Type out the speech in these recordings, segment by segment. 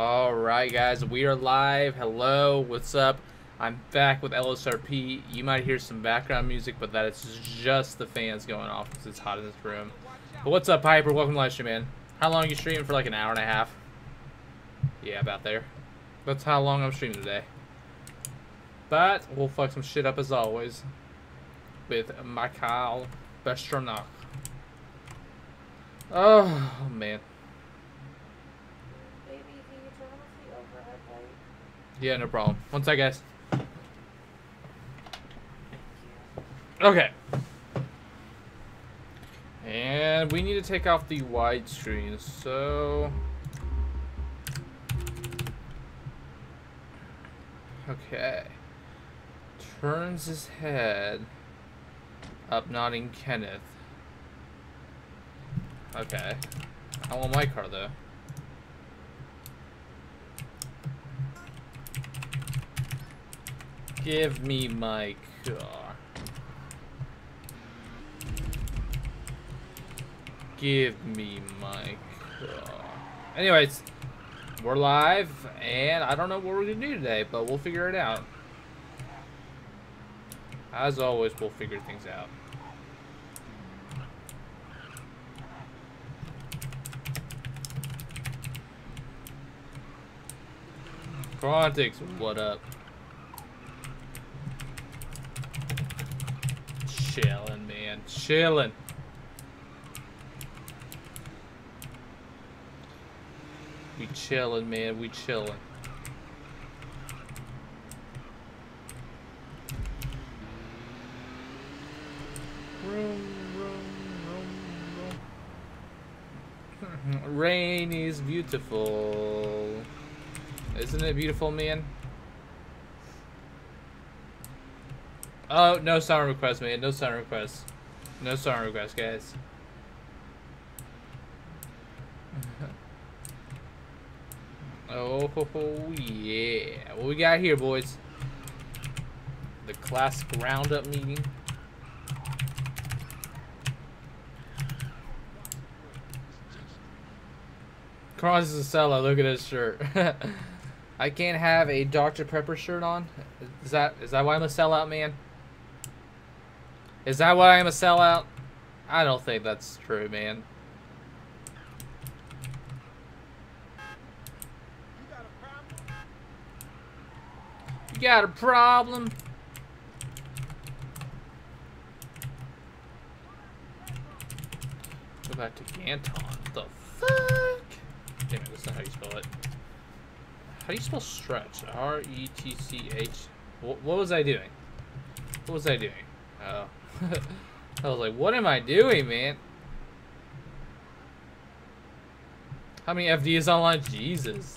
All right, guys, we are live. Hello, what's up? I'm back with LSRP. You might hear some background music, but that is just the fans going off because it's hot in this room. But what's up, Piper? Welcome to live stream, man. How long are you streaming for? Like an hour and a half? Yeah, about there. That's how long I'm streaming today. But we'll fuck some shit up as always with Mikhail Bestronok. Oh, man. Yeah, no problem. One sec, guys. Okay. And we need to take off the widescreen, so... Okay. Turns his head up, nodding Kenneth. Okay. I want my car, though. Give me my car. Give me my car. Anyways, we're live, and I don't know what we're gonna do today, but we'll figure it out. As always, we'll figure things out. Klorontix, what up? Chillin', man. Chillin'. We chillin', man. We chillin'. Room. Rain is beautiful. Isn't it beautiful, man? Oh, no sound requests, man. No sound requests. No sound requests, guys. Oh, yeah. What we got here, boys? The classic roundup meeting. Cross is a sellout. Look at his shirt. I can't have a Dr. Pepper shirt on. Is that why I'm a sellout, man? Is that why I'm a sellout? I don't think that's true, man. You got a problem? Go back to Ganton. The fuck? Damn it, that's not how you spell it. How do you spell stretch? R-E-T-C-H. What was I doing? What was I doing? Oh. I was like, what am I doing, man? How many FD is online? Jesus.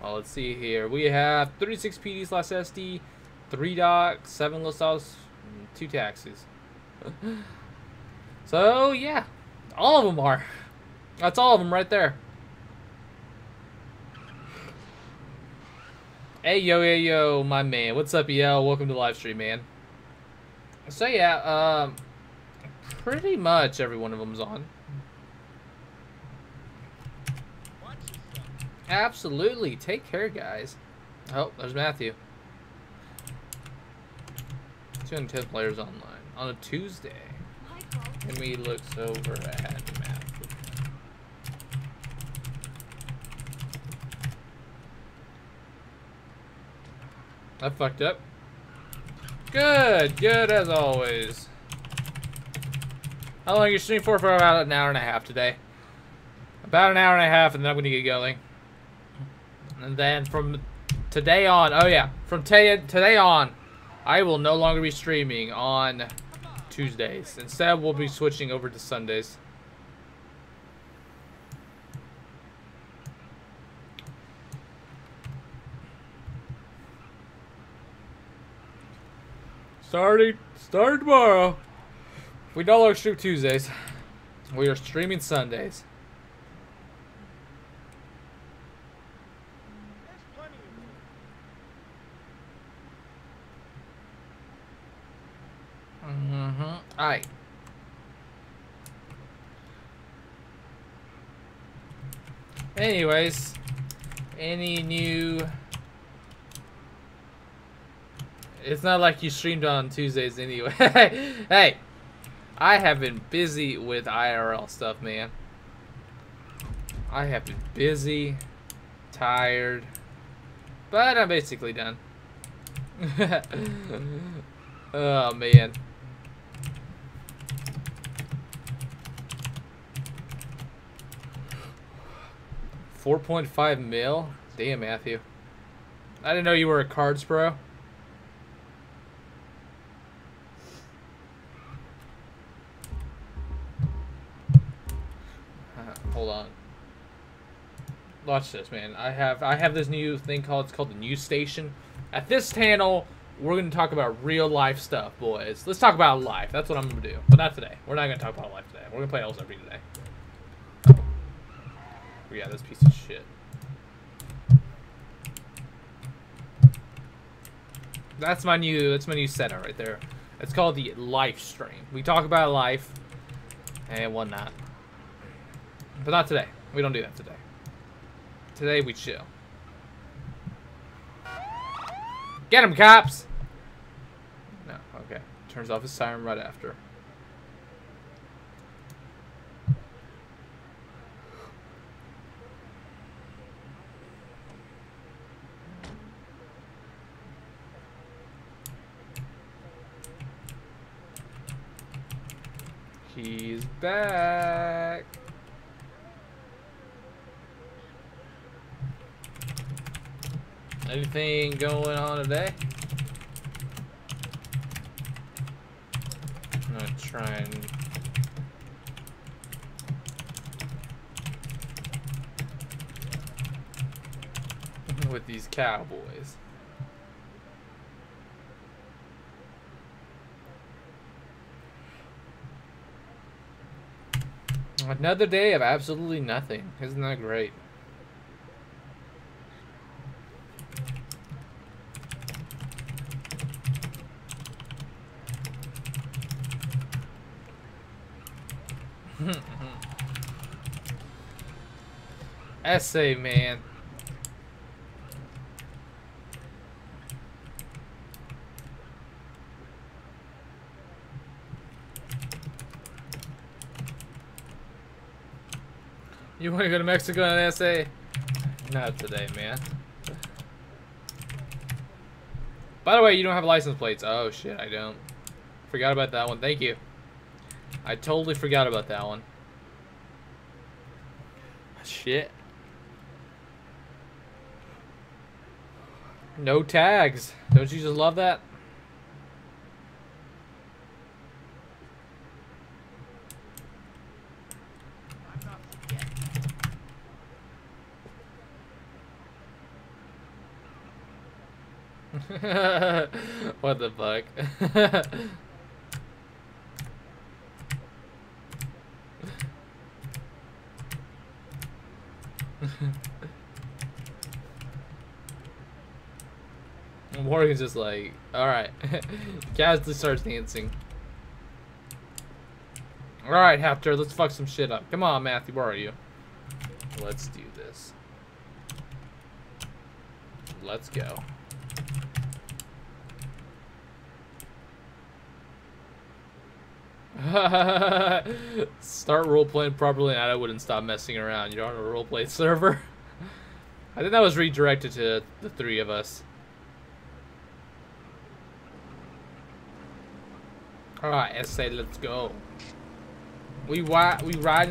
Well, let's see here. We have 36 PD slash SD, 3 docs, 7 listals, 2 taxis. So, yeah. All of them are. That's all of them right there. Hey, yo, my man. What's up, EL? Welcome to the live stream, man. So yeah, pretty much every one of them's on. Absolutely, take care, guys. Oh, there's Matthew. 210 players online on a Tuesday. And he looks over at Matthew. I fucked up. Good, good as always. How long are you streaming for? For about an hour and a half today. About an hour and a half, and then I'm gonna get going. And then from today on, oh yeah, from today on, I will no longer be streaming on Tuesdays. Instead, we'll be switching over to Sundays. Starting tomorrow. We no longer stream Tuesdays. We are streaming Sundays. Mm-hmm. All right. Anyways, any new... It's not like you streamed on Tuesdays anyway. Hey, I have been busy with IRL stuff, man. I have been busy, tired, but I'm basically done. Oh, man. $4.5 mil? Damn, Matthew. I didn't know you were a cards bro. Hold on. Watch this, man. I have this new thing called the news station. At this channel, we're gonna talk about real life stuff, boys. Let's talk about life. That's what I'm gonna do. But not today. We're not gonna talk about life today. We're gonna play LSRP today. Yeah, this piece of shit. That's my new setup right there. It's called the live stream. We talk about life and whatnot. But not today. We don't do that today. Today we chill. Get him, cops! No, okay. Turns off his siren right after. He's back. Anything going on today? I'm gonna try and... with these Cowboys. Another day of absolutely nothing. Isn't that great? Essay, man. You want to go to Mexico on an SA? Not today, man. By the way, you don't have license plates. Oh, shit, I don't. Forgot about that one. Thank you. I totally forgot about that one. Shit. No tags. Don't you just love that? What the fuck? Morgan's just like, alright. Casually starts dancing. Alright, Hector, let's fuck some shit up. Come on, Matthew, where are you? Let's do this. Let's go. Start roleplaying properly and I wouldn't stop messing around. You're on a roleplay server. I think that was redirected to the three of us. Alright, SA, let's go. We ride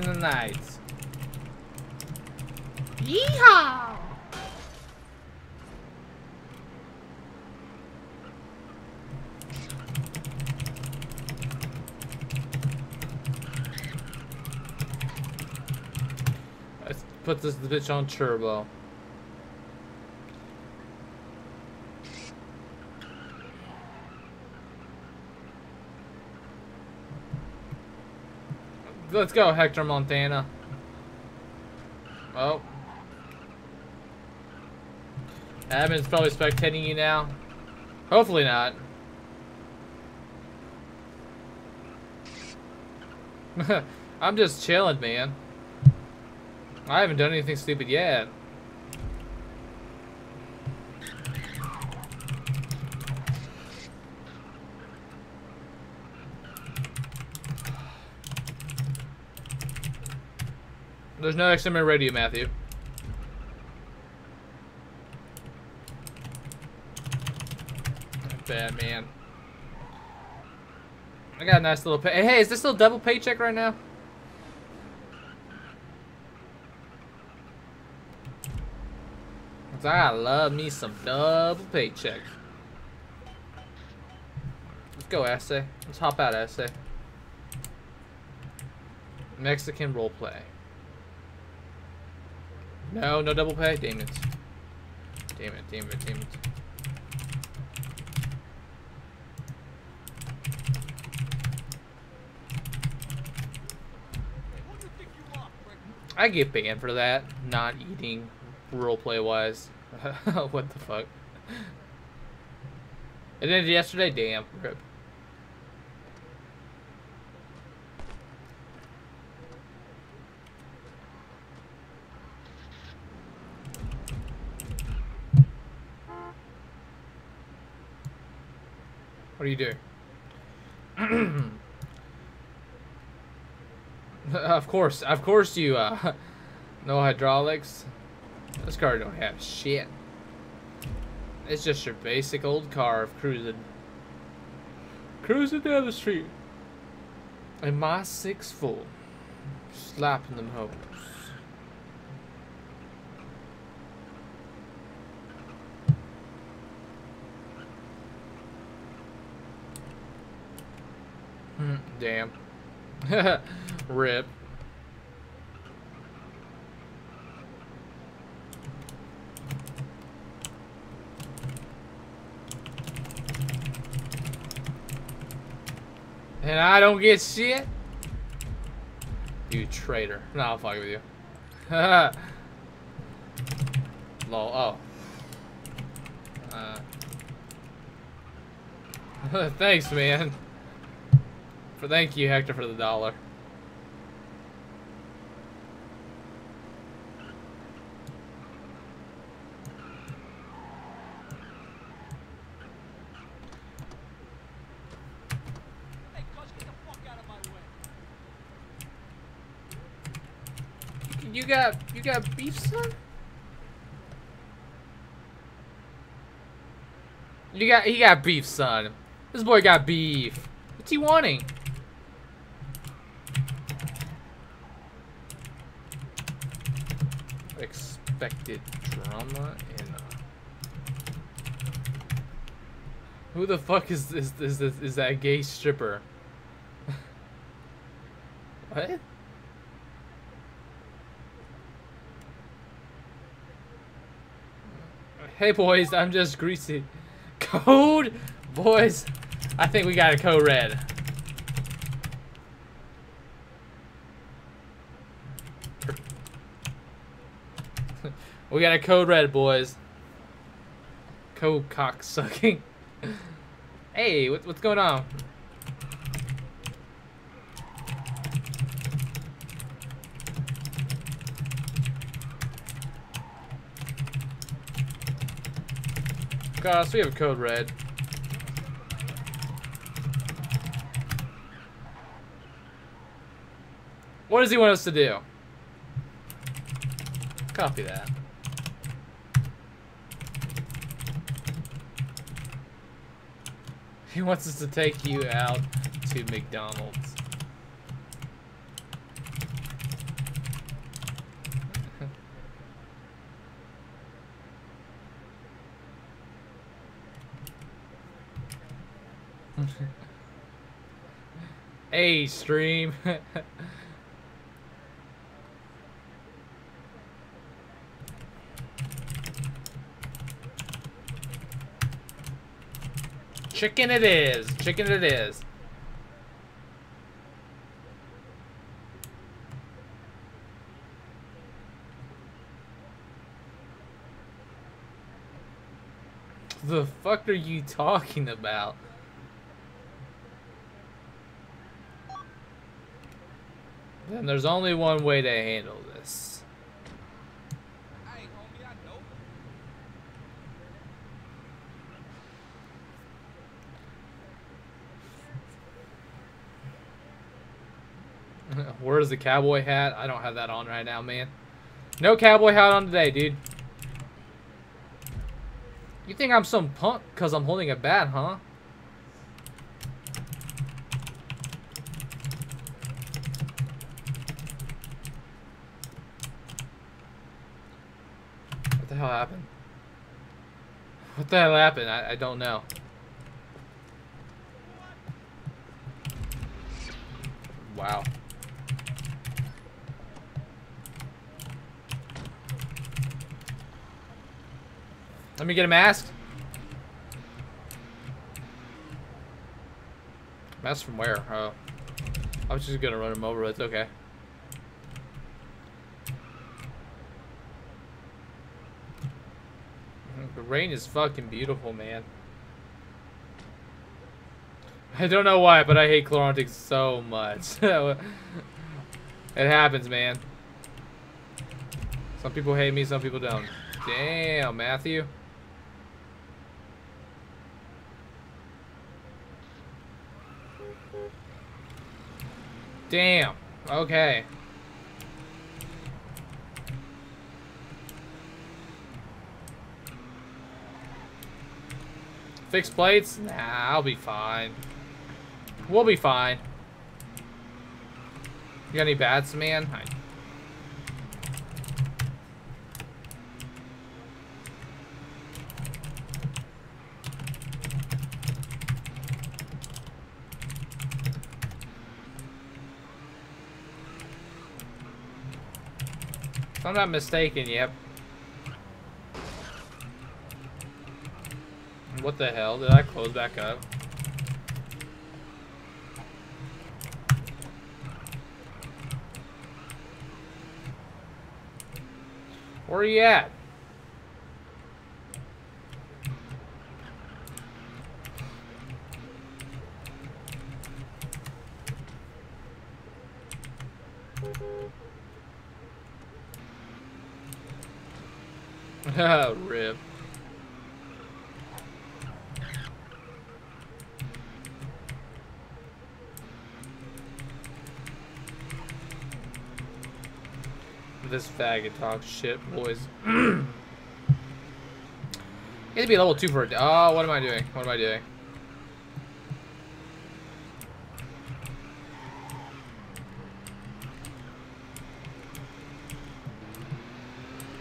in the night. Yeehaw! Put this bitch on turbo. Let's go, Hector Montana. Oh. Admin's probably spectating you now. Hopefully not. I'm just chilling, man. I haven't done anything stupid yet. There's no XMR radio, Matthew. Not bad, man. I got a nice little pay. Hey, is this still double paycheck right now? I love me some double paycheck. Let's go, Assay. Let's hop out, Assay. Mexican roleplay. No, no double pay. Damn it. Damn it, damn it, damn it. I get banned for that. Not eating roleplay wise. What the fuck? It ended yesterday? Damn. Rip. What do you do? Of course you, no hydraulics. This car don't have shit. It's just your basic old car of cruising. Cruising down the street. And my 6'4". Slapping them hoes. Damn. Rip. And I don't get shit? You traitor. No, I'll fuck with you. Lol. Oh. Thanks, man. Thank you, Hector, for the $1. Hey, Gus, get the fuck out of my way. You got beef, son? He got beef, son. This boy got beef. What's he wanting? Expected drama and who the fuck is that gay stripper? What? Hey boys, I'm just greasy. Code boys, I think we got a code red. We got a code red, boys. Code cock sucking. Hey, what's going on? Gosh, we have a code red. What does he want us to do? Copy that. He wants us to take you out to McDonald's. Hey, stream. Chicken it is. Chicken it is. The fuck are you talking about? Then there's only one way to handle this. Where's the cowboy hat? I don't have that on right now, man. No cowboy hat on today, dude. You think I'm some punk because I'm holding a bat, huh? What the hell happened? What the hell happened? I don't know. Wow. Let me get a mask. Mask from where? Oh. I was just gonna run him over, but it's okay. The rain is fucking beautiful, man. I don't know why, but I hate Klorontix so much. It happens, man. Some people hate me, some people don't. Damn, Matthew. Damn. Okay. Fixed plates? Nah, I'll be fine. We'll be fine. You got any bats, man? Hi. If I'm not mistaken, yep. What the hell? Did I close back up? Where are you at? Rip. This faggot talks shit, boys. It'd be level 2 for a day. Oh, what am I doing? What am I doing?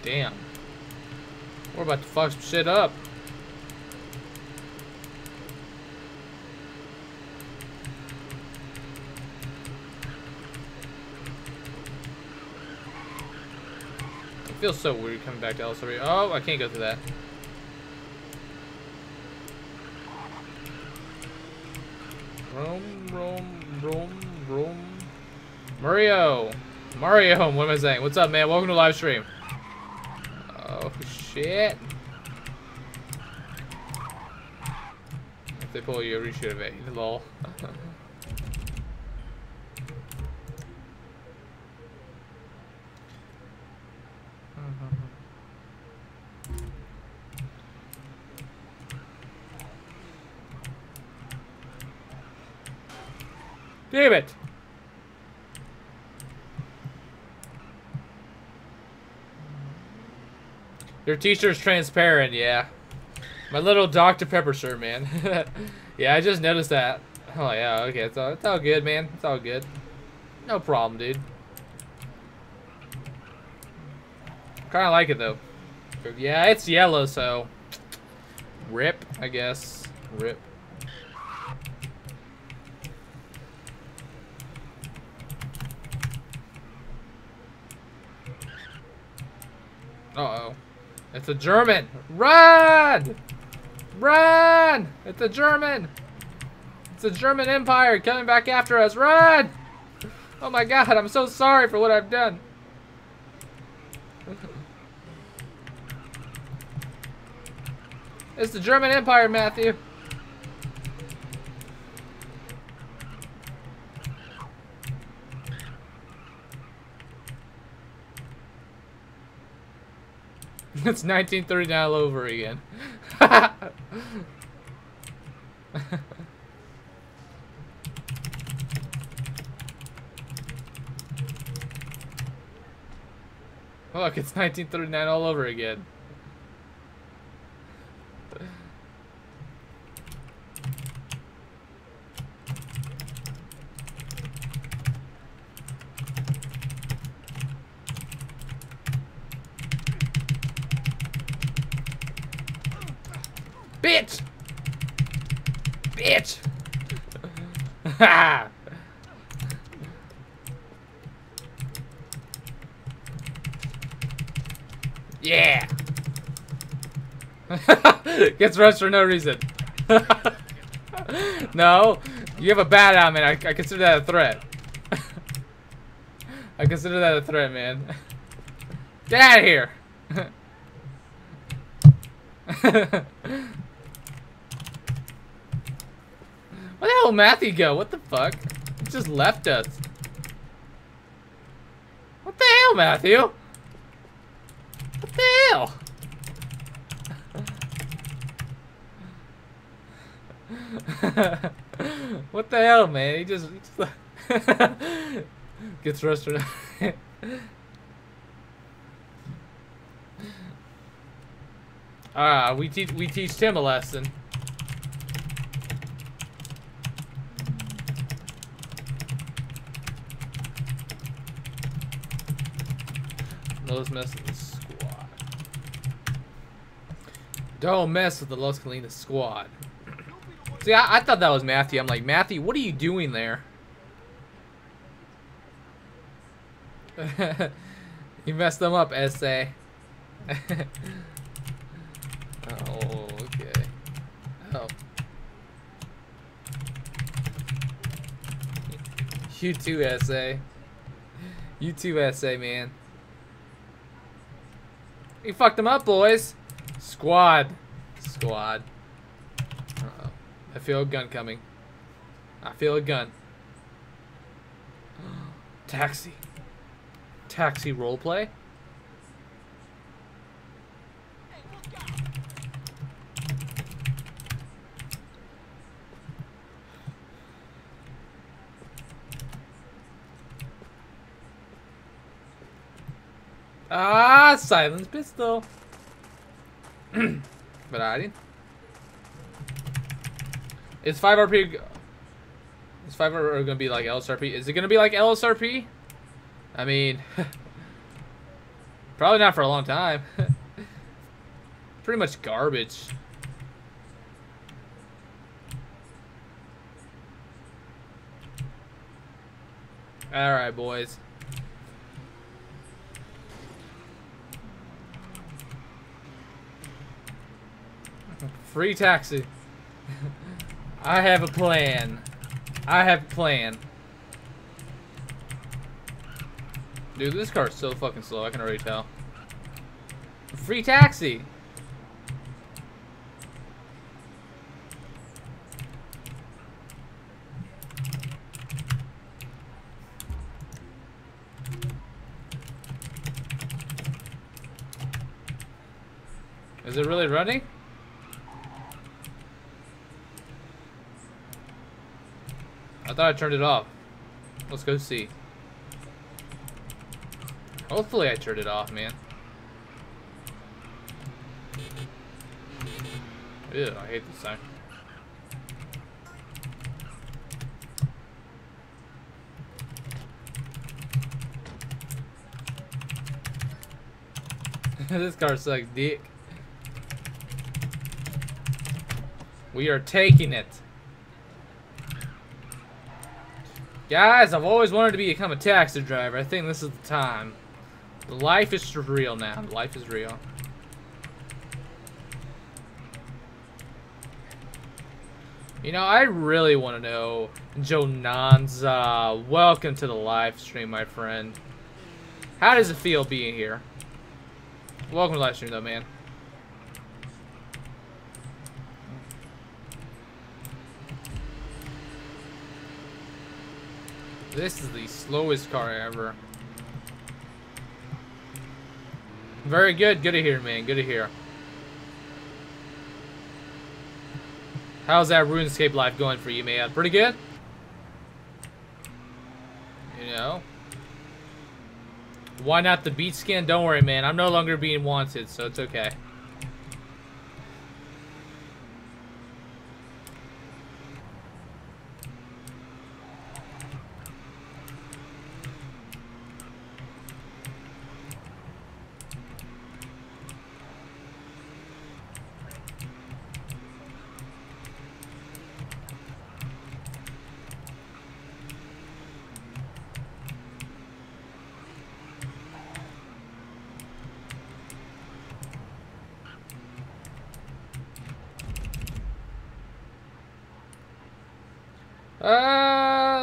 Damn. We're about to fuck some shit up. It feels so weird coming back to LSRP. Oh, I can't go through that. Vroom, vroom, vroom, vroom. Mario! Mario, what am I saying? What's up, man? Welcome to live stream. Oh, shit. If they pull you, you should have ate. Lol. Damn it. Your t-shirt's transparent, yeah. My little Dr. Pepper shirt, man. Yeah, I just noticed that. Oh, yeah, okay. It's all good, man. It's all good. No problem, dude. Kind of like it, though. Yeah, it's yellow, so... Rip, I guess. Rip. Uh-oh. It's a German! Run! Run! It's a German! It's the German Empire coming back after us. Run! Oh my god, I'm so sorry for what I've done. It's the German Empire, Matthew. It's 1939 all over again. Look, it's 1939 all over again. Bitch! Bitch! Ha! Yeah! Gets rushed for no reason. No, you have a bat on, man. I consider that a threat. I consider that a threat, man. Get out of here! Where the hell did Matthew go? What the fuck? He just left us. What the hell, Matthew? What the hell? What the hell, man? He just gets frustrated. Ah, we teach him a lesson. Los Mesa squad. Don't mess with the Los Colinas squad. See, I thought that was Matthew. I'm like, Matthew, what are you doing there? You messed them up, SA. Oh, okay. Oh. You too, SA. You too, SA, man. You fucked them up, boys. Squad. Squad. Uh-oh. I feel a gun coming. I feel a gun. Taxi. Taxi roleplay? Ah, silence pistol. But I didn't. Is 5RP? Is 5RP gonna be like LSRP? Is it gonna be like LSRP? I mean, probably not for a long time. Pretty much garbage. All right, boys. Free taxi. I have a plan. I have a plan. Dude, this car's so fucking slow. I can already tell. Free taxi. Is it really running? I thought I turned it off. Let's go see. Hopefully I turned it off, man. Ew, I hate this sign. This car sucks dick. We are taking it. Guys, I've always wanted to become a taxi driver. I think this is the time. The life is real now. The life is real. You know, I really want to know. Jonanza, welcome to the live stream, my friend. How does it feel being here? Welcome to the live stream, though, man. This is the slowest car ever. Very good. Good to hear, man. Good to hear. How's that RuneScape life going for you, man? Pretty good? You know? Why not the beat skin? Don't worry, man. I'm no longer being wanted, so it's okay.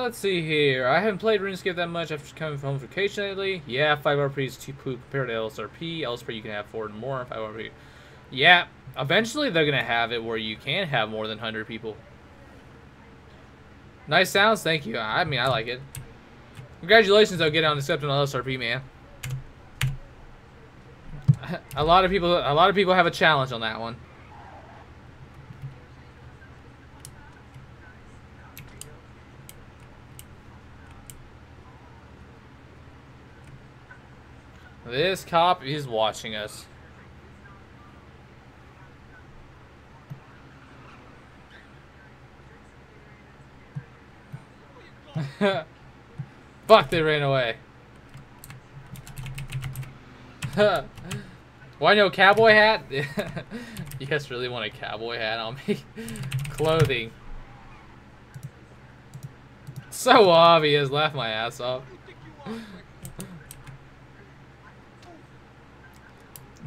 Let's see here. I haven't played RuneScape that much after coming from vacation lately. Yeah, 5RP is too poo compared to LSRP. LSRP you can have 4 and more. 5RP. Yeah, eventually they're going to have it where you can have more than 100 people. Nice sounds, thank you. I mean, I like it. Congratulations, though, getting on accepting LSRP, man. A lot of people have a challenge on that one. This cop is watching us. Fuck, they ran away. Why no cowboy hat? You guys really want a cowboy hat on me? Clothing. So obvious, laugh my ass off.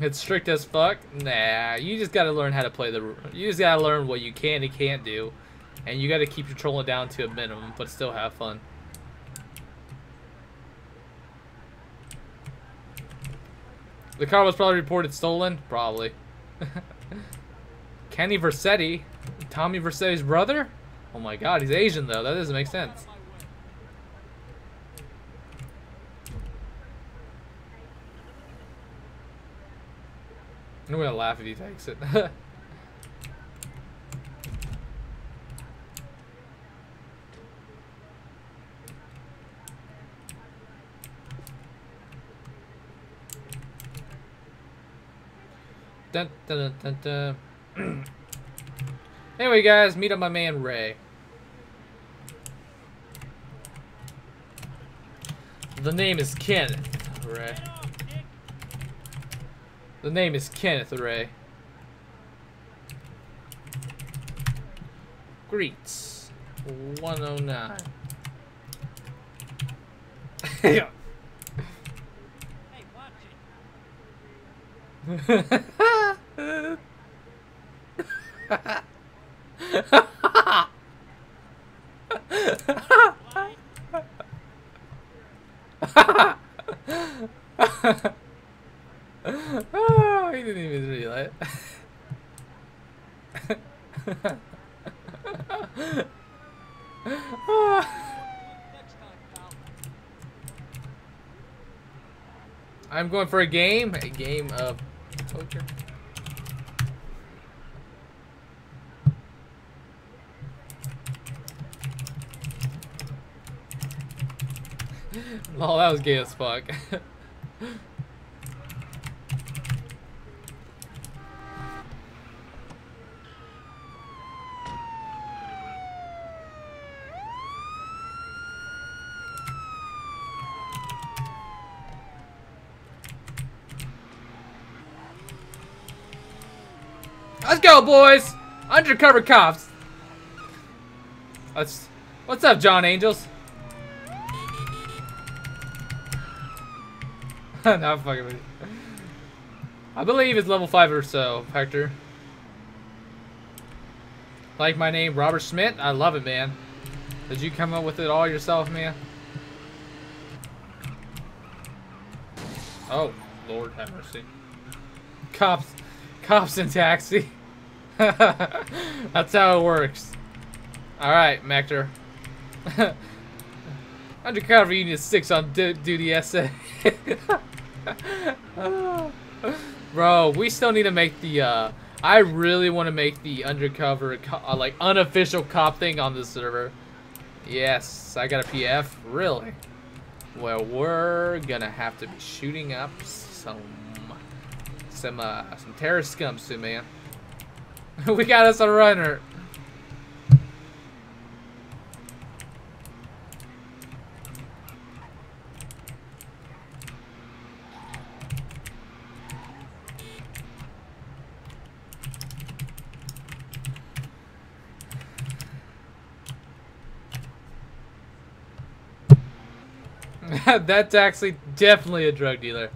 It's strict as fuck. Nah, you just gotta learn how to play the. You just gotta learn what you can and can't do, and you gotta keep your trolling down to a minimum, but still have fun. The car was probably reported stolen. Probably. Kenny Versetti, Tommy Versetti's brother. Oh my God, he's Asian though. That doesn't make sense. I'm gonna laugh if he takes it. Dun, dun, dun, dun, dun. Anyway, guys, meet up my man Ray. The name is Kenneth Ray. The name is Kenneth Ray. Greets 109. Hey, watch it. Oh, he didn't even realize. I'm going for a game of poker. Lol, that was gay as fuck. Let's go, boys! Undercover cops. What's up, John Angels? No, I'm fucking with you. I believe it's level 5 or so, Hector. Like my name, Robert Schmidt? I love it, man. Did you come up with it all yourself, man? Oh, Lord have mercy. Cops. Cops and taxi. That's how it works. Alright, Mector. Undercover Unit 6 on duty SA. Bro, we still need to make the, I really want to make the undercover, like, unofficial cop thing on this server. Yes, I got a PF. Really? where we're gonna have to be shooting up some terrorist scum soon, man. We got us a runner. That's actually definitely a drug dealer.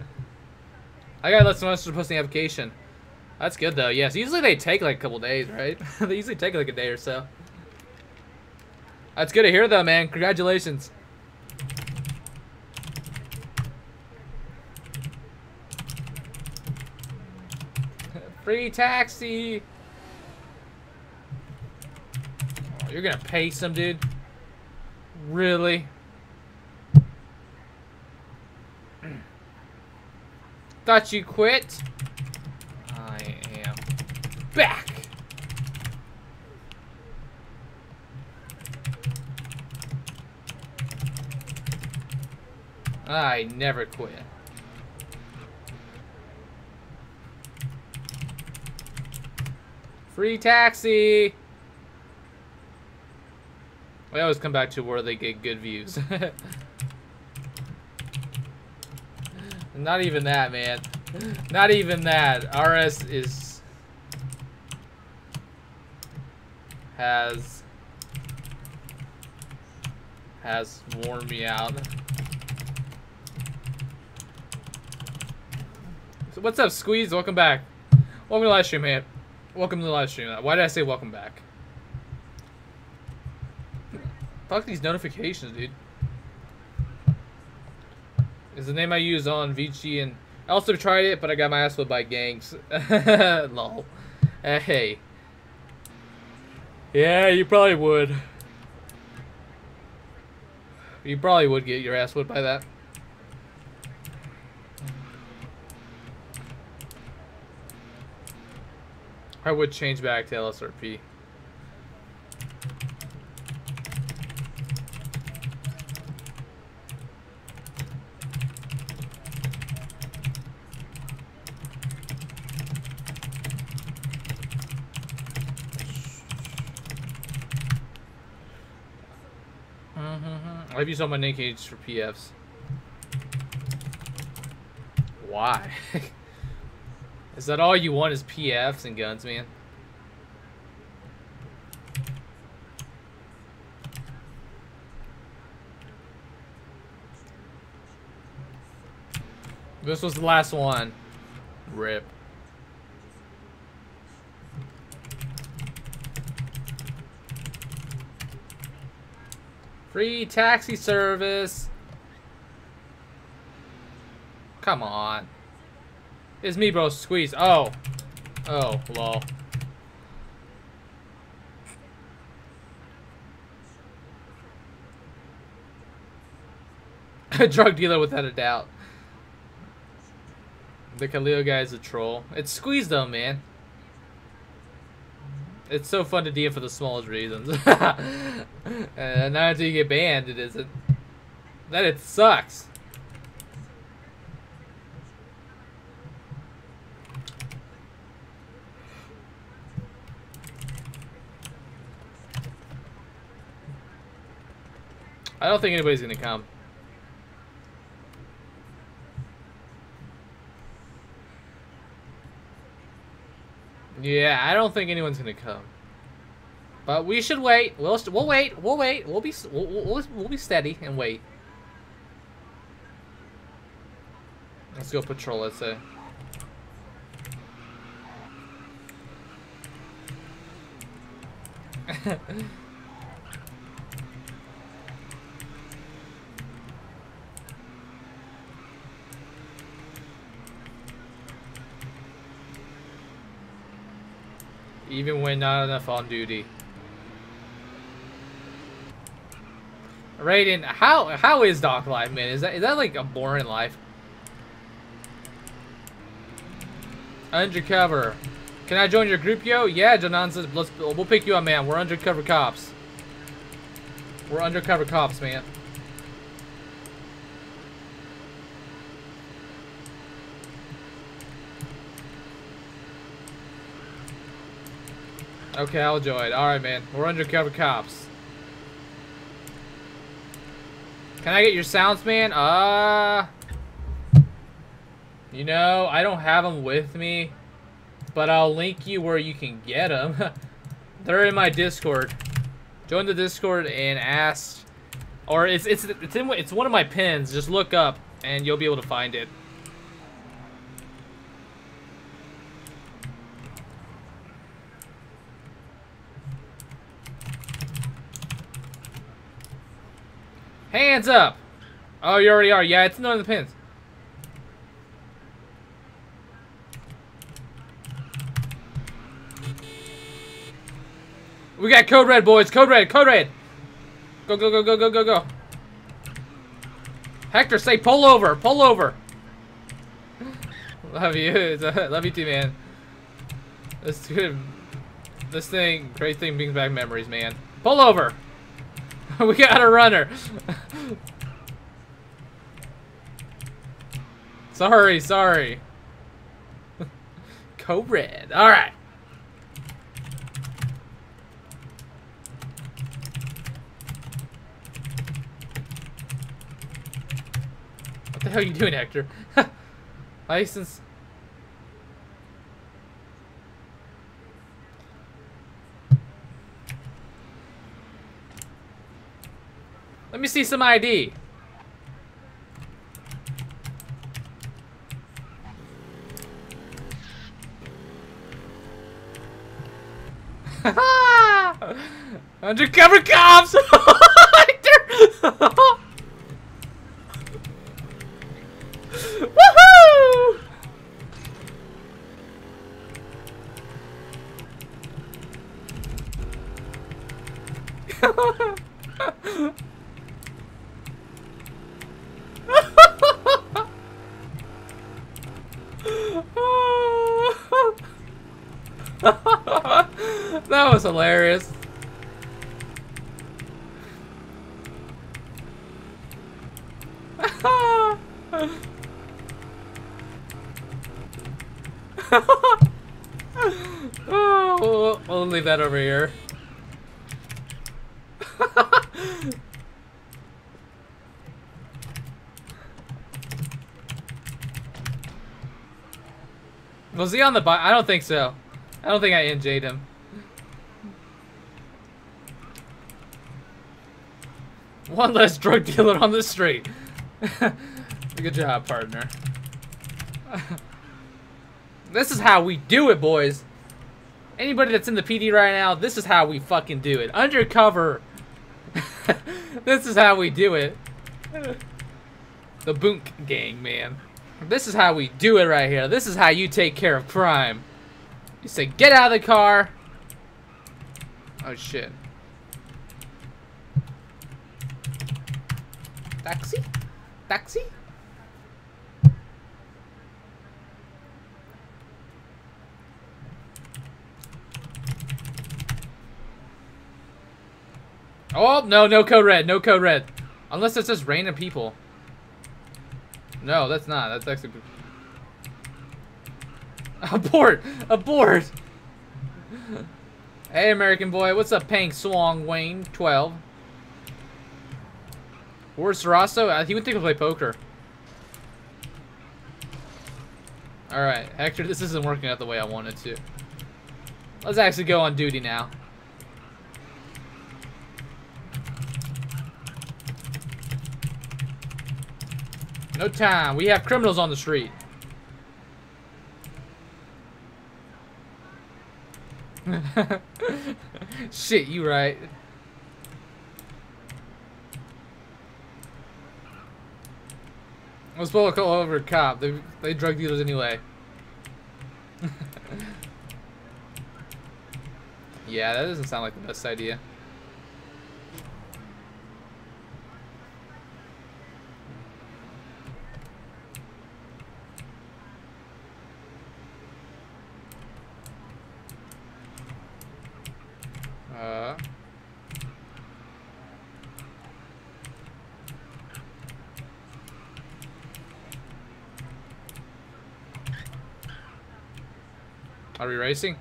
I gotta let someone else post the application. That's good though, yes. Usually they take like a couple days, right? They usually take like a day or so. That's good to hear though, man. Congratulations. Free taxi! Oh, you're gonna pay some dude? Really? Thought you quit. I am back. I never quit. Free taxi. We always come back to where they get good views. Not even that, man. Not even that. RS has worn me out. So what's up, Squeeze? Welcome back. Welcome to the live stream, man. Welcome to the live stream. Why did I say welcome back? Fuck these notifications, dude. Is the name I use on VG, and I also tried it, but I got my ass whipped by gangs. Lol. Hey. Yeah, you probably would. You probably would get your ass whipped by that. I would change back to LSRP. I've used all my nick ages for PFs. Why? Is that all you want is PFs and guns, man? This was the last one. RIP. Free taxi service. Come on. It's me, bro. Squeeze. Oh. Oh, lol. A drug dealer without a doubt. The Khalil guy is a troll. It's Squeeze though, man. It's so fun to DM for the smallest reasons. Not until you get banned, it isn't. That it sucks. I don't think anybody's gonna come. Yeah, I don't think anyone's gonna come. But we should wait. We'll wait. We'll wait. We'll be steady and wait. Let's go patrol. Let's say. Even when not enough on duty. Raiden, how is Doc life, man? Is that like a boring life? Undercover. Can I join your group, yo? Yeah, Jonanza, we'll pick you up, man. We're undercover cops. We're undercover cops, man. Okay, I'll join. Alright, man. We're undercover cops. Can I get your sounds, man? You know, I don't have them with me. But I'll link you where you can get them. They're in my Discord. Join the Discord and ask... Or it's one of my pins. Just look up and you'll be able to find it. Hands up! Oh, you already are. Yeah, it's none of the pins. We got code red, boys. Code red. Code red. Go, go, go, go, go, go, go. Hector, say pull over. Pull over. Love you. Love you too, man. This dude, this thing, great thing brings back memories, man. Pull over. We got a runner. Sorry, sorry. Code red. All right. What the hell are you doing, Hector? License. Let me see some ID. Undercover cops. Hector. Woohoo! That was hilarious. Oh, we'll leave that over here. Was he on the bike? I don't think so. I don't think I NJ'd him. One less drug dealer on the street. Good job, partner. This is how we do it, boys. Anybody that's in the PD right now, this is how we fucking do it. Undercover. This is how we do it. The Boonk gang, man. This is how we do it right here. This is how you take care of crime. You say, get out of the car. Oh, shit. Taxi? Taxi? Oh, no, no code red, no code red. Unless it's just random people. No, that's not. That's actually... Abort! Abort! Hey, American boy. What's up, Pang Swong Wayne? 12. Where's Rosso? He would think we'll play poker. Alright, Hector, this isn't working out the way I wanted to. Let's actually go on duty now. No time. We have criminals on the street. Shit, you right. Let's pull a call over a cop. They drug dealers anyway. Yeah, that doesn't sound like the best idea. Are we racing?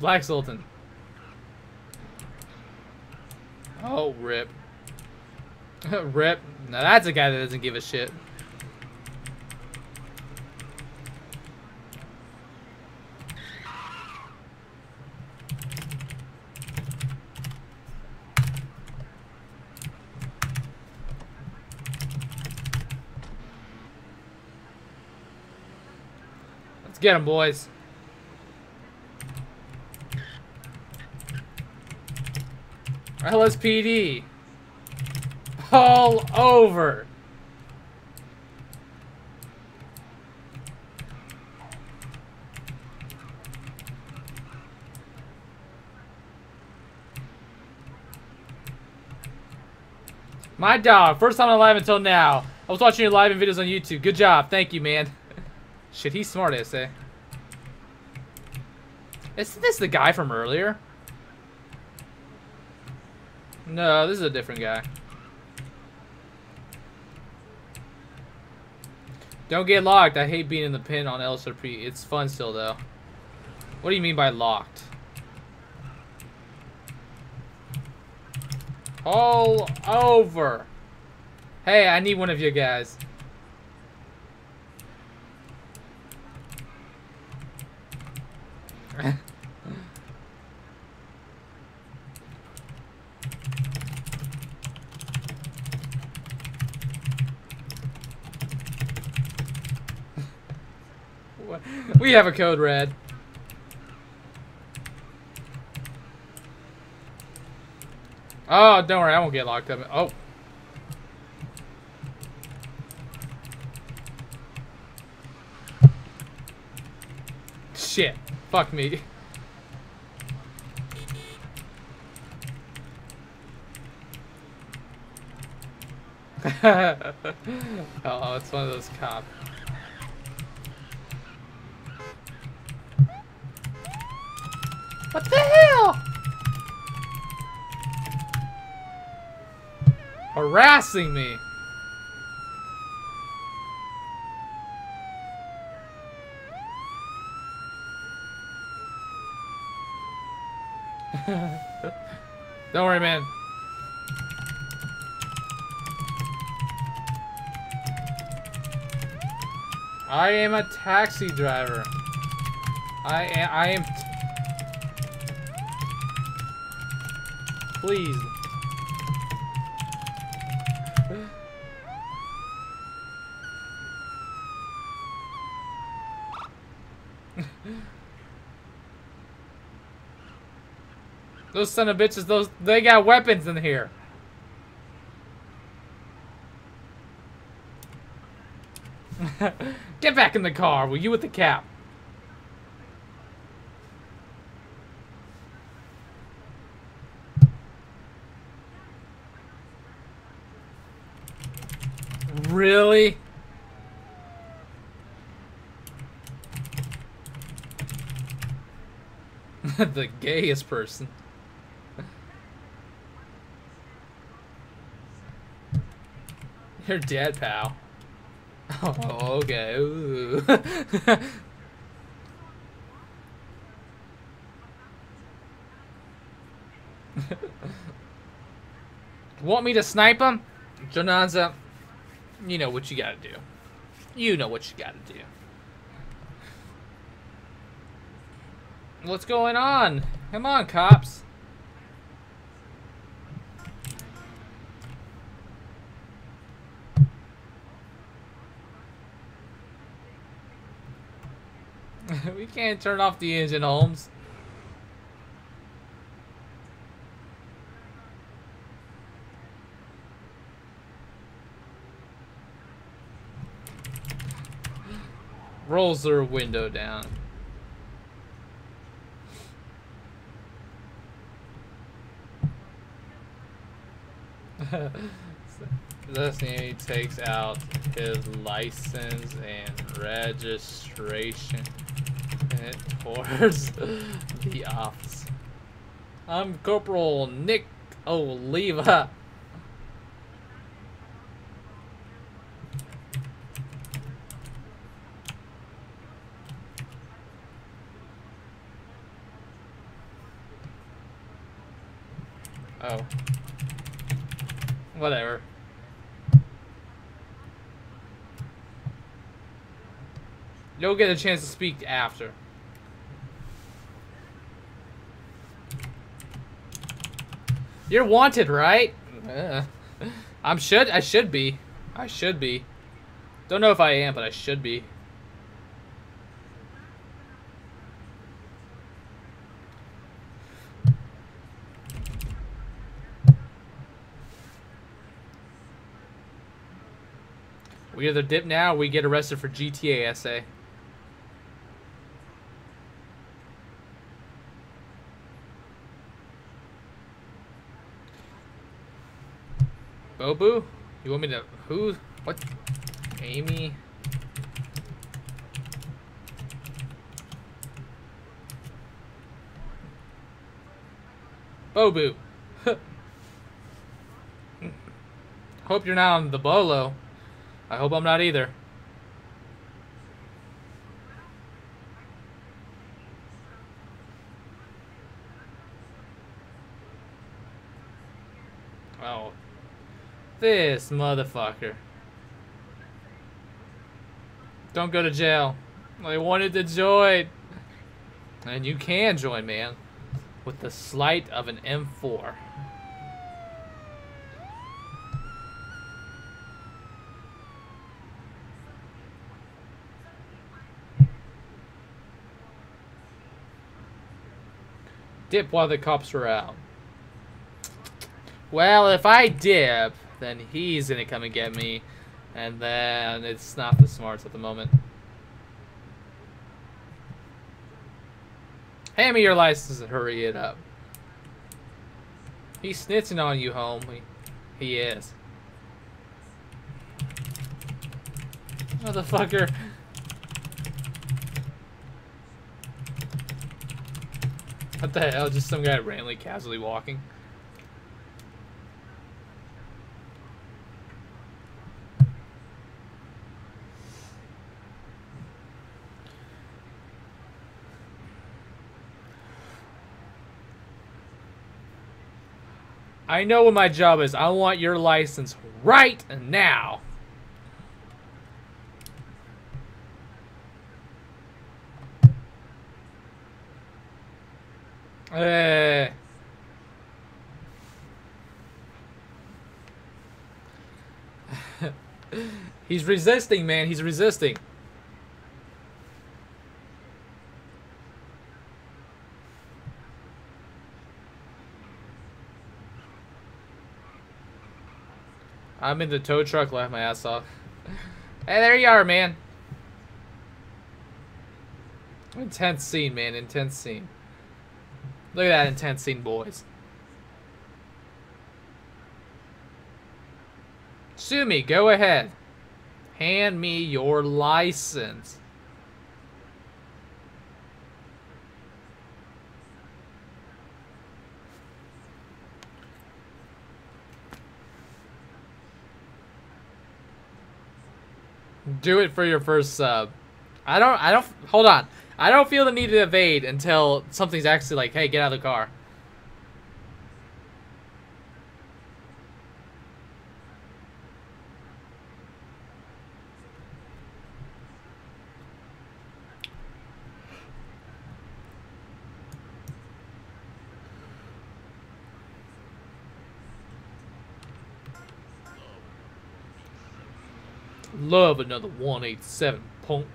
Black Sultan. Oh, rip. Rip. Now that's a guy that doesn't give a shit. Let's get him, boys. LSPD. All over. My dog, first time alive until now. I was watching your live and videos on YouTube. Good job, thank you, man. Shit, he's smart, I say. Isn't this the guy from earlier? No, this is a different guy. Don't get locked. I hate being in the pin on LSRP. It's fun still, though. What do you mean by locked? All over. Hey, I need one of you guys. We have a code red. Oh, don't worry, I won't get locked up. Oh. Shit. Fuck me. Oh, it's one of those cops. What the hell? Harassing me. Don't worry, man. I am a taxi driver. I am. Please. Those son of bitches, they got weapons in here. Get back in the car, will you, with the cap? Really? The gayest person. You're dead, pal. Oh, okay. Ooh. Want me to snipe him? Jonanza, you know what you gotta do. You know what you gotta do. What's going on? Come on, cops. We can't turn off the engine, Holmes. Rolls their window down. Thus he takes out his license and registration towards the office. I'm Corporal Nick Oliva. Oh. Whatever. You'll get a chance to speak after. You're wanted, right? I should be. Don't know if I am, but I should be. We either dip now or we get arrested for GTA SA. Bobu? You want me to... Who? What? Amy? Bobu. Hope you're not on the bolo. I hope I'm not either. Oh. This motherfucker. Don't go to jail. I wanted to join. And you can join, man. With the slight of an M4. Dip while the cops are out. Well, if I dip, then he's gonna come and get me. And then it's not the smarts at the moment. Hand me your license and hurry it up. He's snitching on you, homie. He is. Motherfucker. What the hell? Just some guy randomly casually walking. I know what my job is. I want your license right now. He's resisting, man. He's resisting. I'm in the tow truck, laugh my ass off. Hey, there you are, man. Intense scene, man. Intense scene. Look at that intense scene, boys. Sue me. Go ahead. Hand me your license. Do it for your first sub. I don't, hold on. I don't feel the need to evade until something's actually like, hey, get out of the car. Love another 187 punk.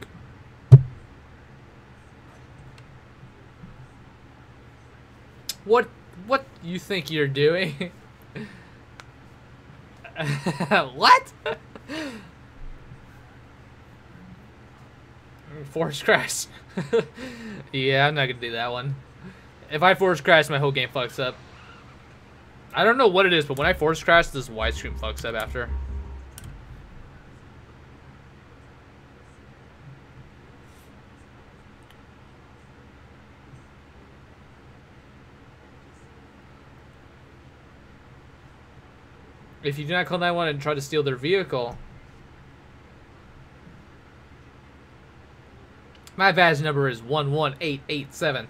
What you think you're doing? What? Force crash. Yeah, I'm not gonna do that one. If I force crash, my whole game fucks up. I don't know what it is, but when I force crash, this widescreen fucks up after. If you do not call 911 and try to steal their vehicle. My badge number is 11887.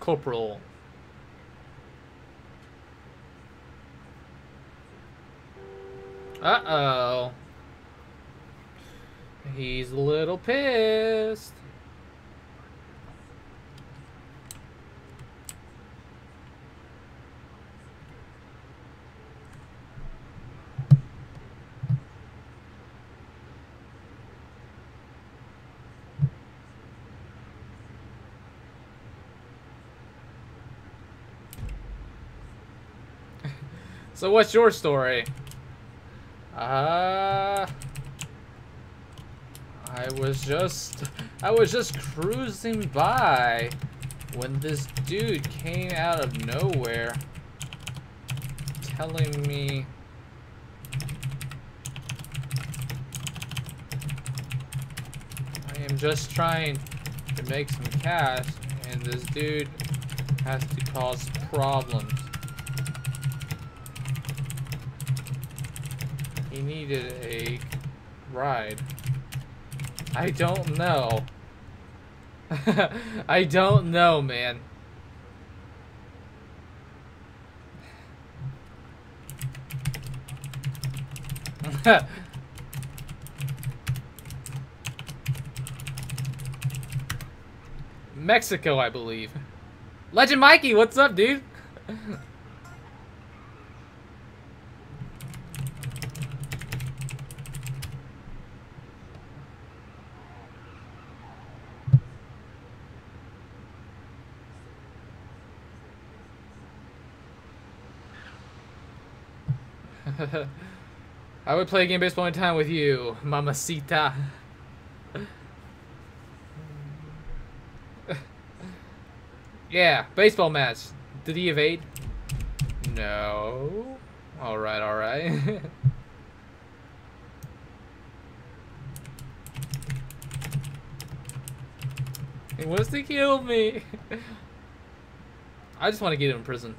Corporal. Uh-oh. He's a little pissed. So what's your story? I was just cruising by when this dude came out of nowhere telling me I am just trying to make some cash and this dude has to cause problems. He needed a ride. I don't know. I don't know, man. Mexico, I believe. Legend Mikey, what's up, dude? I would play a game of baseball anytime with you, mamacita. Yeah, baseball match. Did he evade? No. Alright, alright. He wants to kill me. I just want to get him in prison.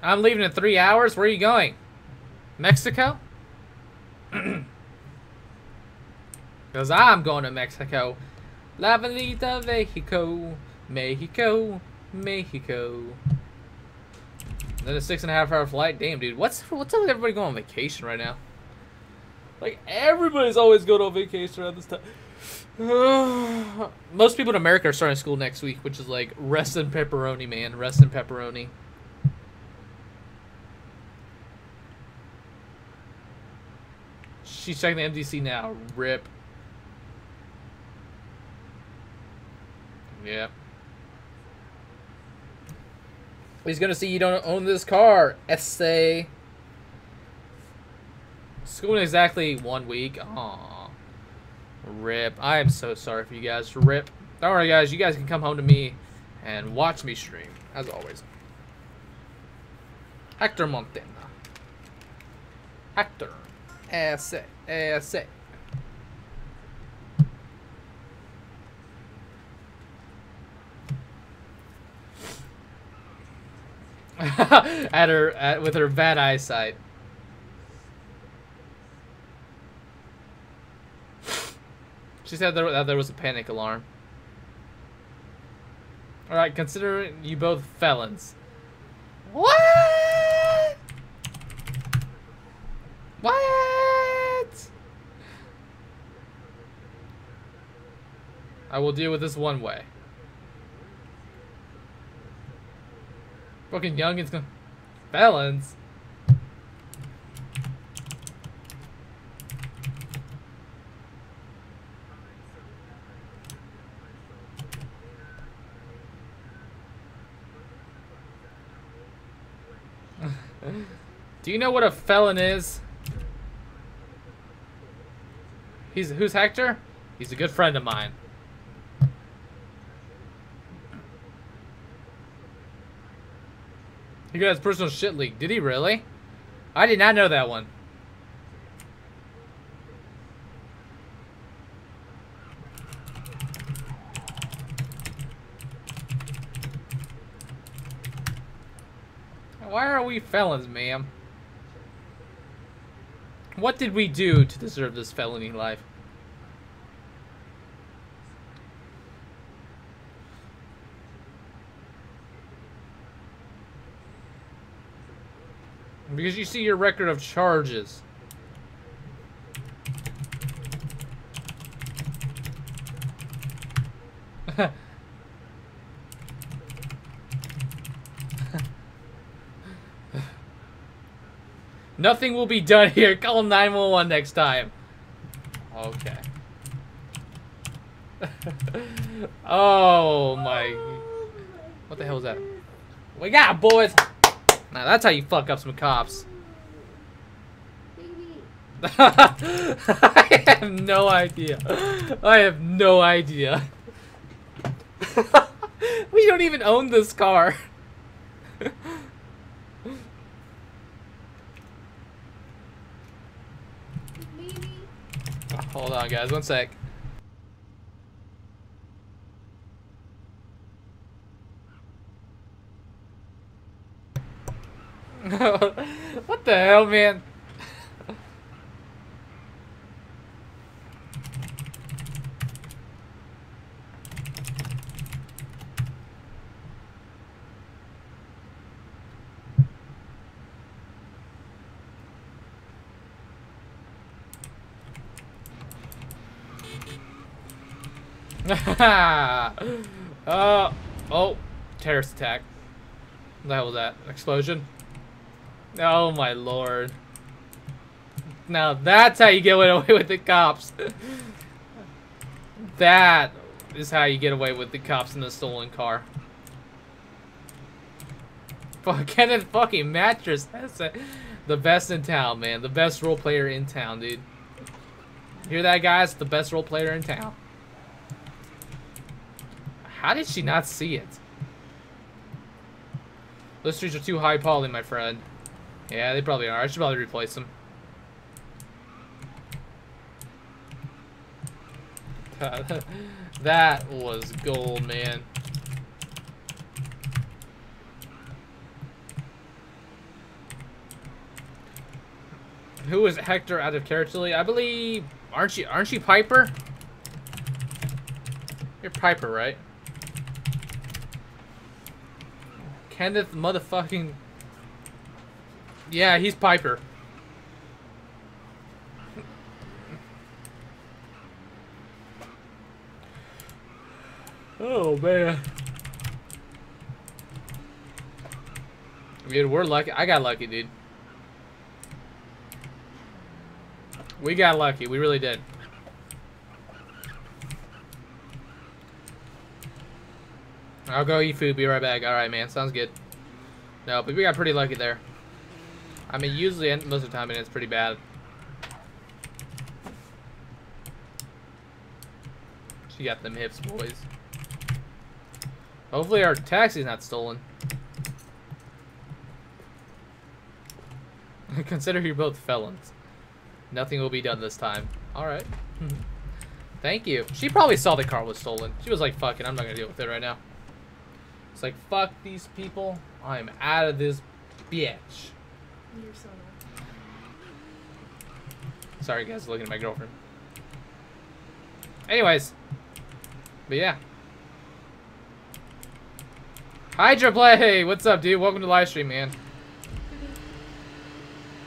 I'm leaving in 3 hours. Where are you going? Mexico? Because I'm going to Mexico. La Valita, Mexico. Mexico. Mexico. Then a 6.5-hour flight. Damn, dude. What's up with everybody going on vacation right now? Like, everybody's always going on vacation around this time. Most people in America are starting school next week, which is like, rest in pepperoni, man. Rest in pepperoni. She's checking the MDC now. Rip. Yeah. He's gonna see you don't own this car. Essay. School in exactly 1 week. Aw. Rip. I am so sorry for you guys. Rip. Don't worry, guys. You guys can come home to me and watch me stream, as always. Hector Montana. Hector. Essay. Essay. With her bad eyesight. She said there was a panic alarm. All right, consider you both felons. What? What? I will deal with this one way. Fucking youngins gonna felons. Do you know what a felon is? Who's Hector? He's a good friend of mine. He got his personal shit leaked. Did he really? I did not know that one. Why are we felons, ma'am? What did we do to deserve this felony life? Because you see your record of charges. Nothing will be done here. Call 911 next time. Okay. Oh my. What the hell was that? We got boys. Now that's how you fuck up some cops. I have no idea. I have no idea. We don't even own this car. Hold on, guys. One sec. What the hell, man? Oh, terrorist attack. What the hell was that? Explosion? Oh my lord. Now that's how you get away with the cops. That is how you get away with the cops in the stolen car. Kenneth fucking Matrecci. That's a, the best in town, man. The best role player in town, dude. Hear that, guys? The best role player in town. How did she not see it? Those trees are too high poly, my friend. Yeah, they probably are. I should probably replace them. That was gold, man. Who is Hector out of character? I believe. Aren't you Piper? You're Piper, right? Kenneth motherfucking... Yeah, he's Piper. Oh, man. Dude, we're lucky. I got lucky, dude. We got lucky. We really did. I'll go eat food, be right back. Alright, man, sounds good. No, but we got pretty lucky there. I mean, usually, most of the time, it's pretty bad. She got them hips, boys. Hopefully our taxi's not stolen. Consider you're both felons. Nothing will be done this time. Alright. Thank you. She probably saw the car was stolen. She was like, fuck it, I'm not gonna deal with it right now. It's like, fuck these people. I'm out of this bitch. You're so nice. Sorry, guys, looking at my girlfriend. Anyways. But yeah. Hydroplay! What's up, dude? Welcome to live stream, man.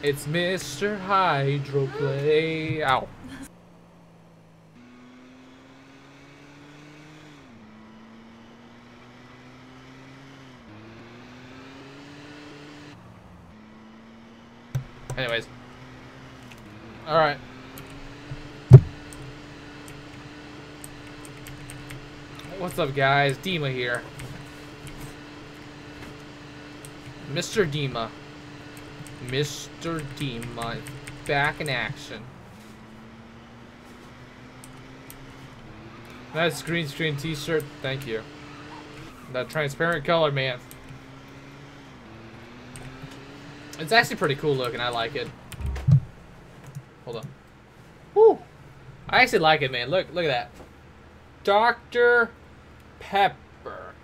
It's Mr. Hydroplay. Ow. Anyways. Alright. What's up, guys? Dima here. Mr. Dima. Mr. Dima. Back in action. Nice green screen t-shirt. Thank you. That transparent color, man. It's actually pretty cool looking. I like it. Hold on. Woo! I actually like it, man. Look at that. Dr. Pepper.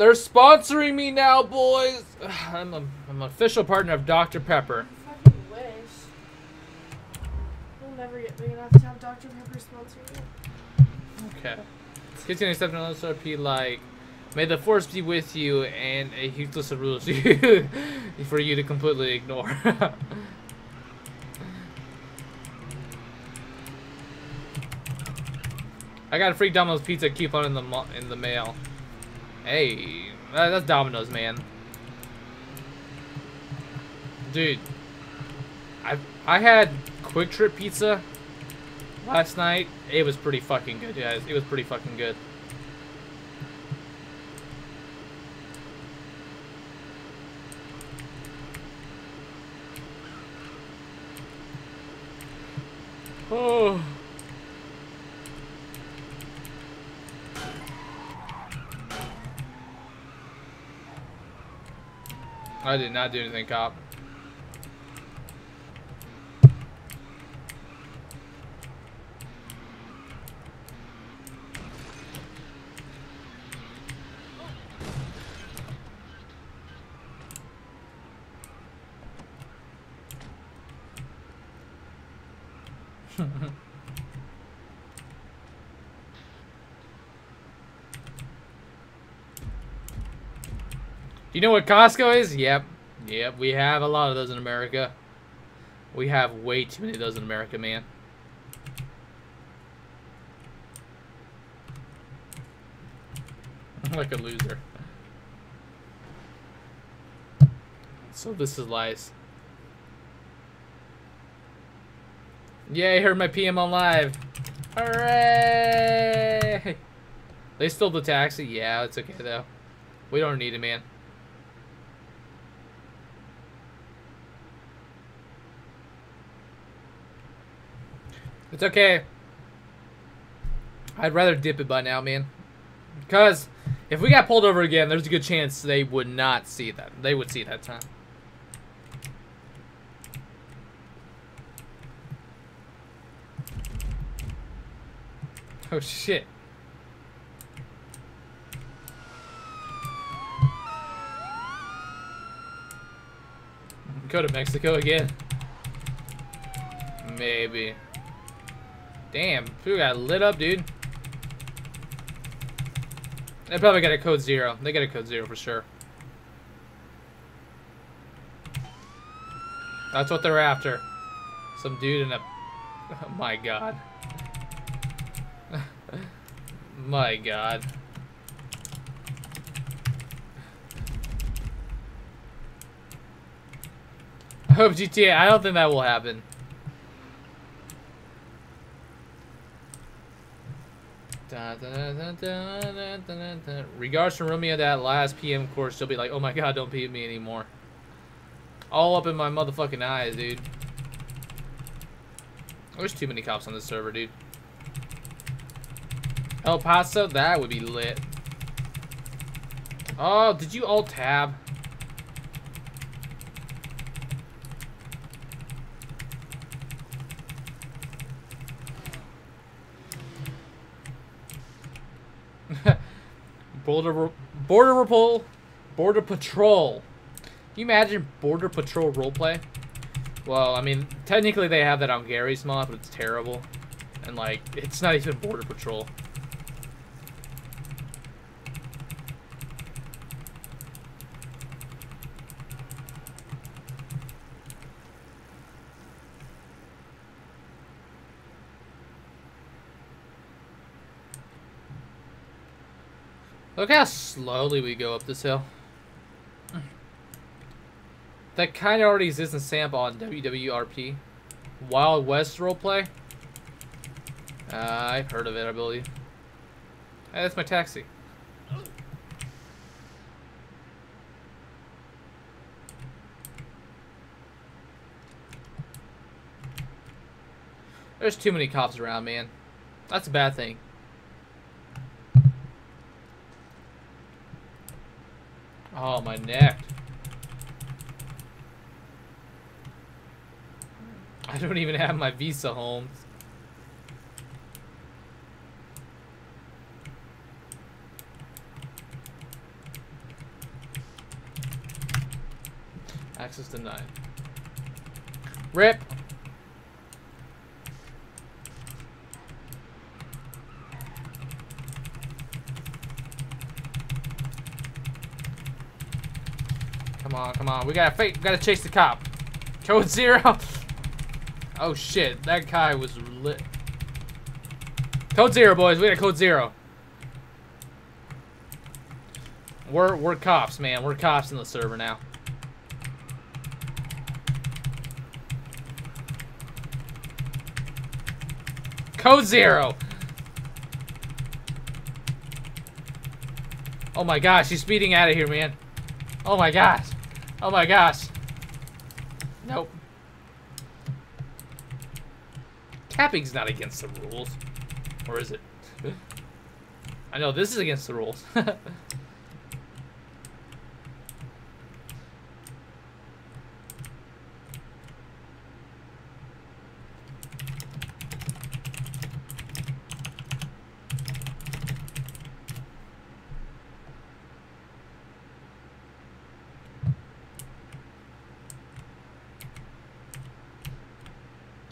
They're sponsoring me now, boys. I'm an official partner of Dr. Pepper. I fucking wish. You'll never get big enough to have Dr. Pepper sponsor you. Okay. Let's continue accepting LSRP like, may the force be with you and a huge list of rules for you to completely ignore. I got a free Domino's pizza coupon in the mail. Hey, that's Domino's, man. Dude, I had Quick Trip pizza last night. It was pretty fucking good, guys. It was pretty fucking good. Oh. I did not do anything, cop. You know what Costco is? Yep. Yep, we have a lot of those in America. We have way too many of those in America, man. I'm like a loser. So this is lies. Yeah, I heard my PM on live. Hooray! They stole the taxi? Yeah, it's okay, though. We don't need it, man. It's okay. I'd rather dip it by now, man. Because if we got pulled over again, there's a good chance they would not see that. They would see that time. Oh, shit. Go to Mexico again. Maybe. Damn, who got lit up, dude? They probably got a code 0. They got a code 0 for sure. That's what they're after. Some dude in a... Oh, my God. My God. I hope GTA... I don't think that will happen. Da, da, da, da, da, da, da. Regards from Romeo, that last PM course, she'll be like, oh my God, don't PM me anymore. All up in my motherfucking eyes, dude. There's too many cops on this server, dude. El Paso, that would be lit. Oh, did you alt tab? Border Patrol. Can you imagine Border Patrol roleplay? Well, I mean, technically they have that on Gary's Mod, but it's terrible. And, like, it's not even Border Patrol. Look how slowly we go up this hill. That kind of already exists in SAMP on WWRP. Wild West roleplay? I've heard of it, I believe. Hey, that's my taxi. There's too many cops around, man. That's a bad thing. Oh, my neck. I don't even have my Visa, Holmes. Access denied. RIP! Come on, come on. We gotta chase the cop. Code 0. Oh shit, that guy was lit. Code 0, boys. We got code 0. We're cops, man. We're cops in the server now. Code 0. Oh my gosh, he's speeding out of here, man. Oh my gosh. Oh my gosh. Nope. Capping's not against the rules. Or is it? I know this is against the rules.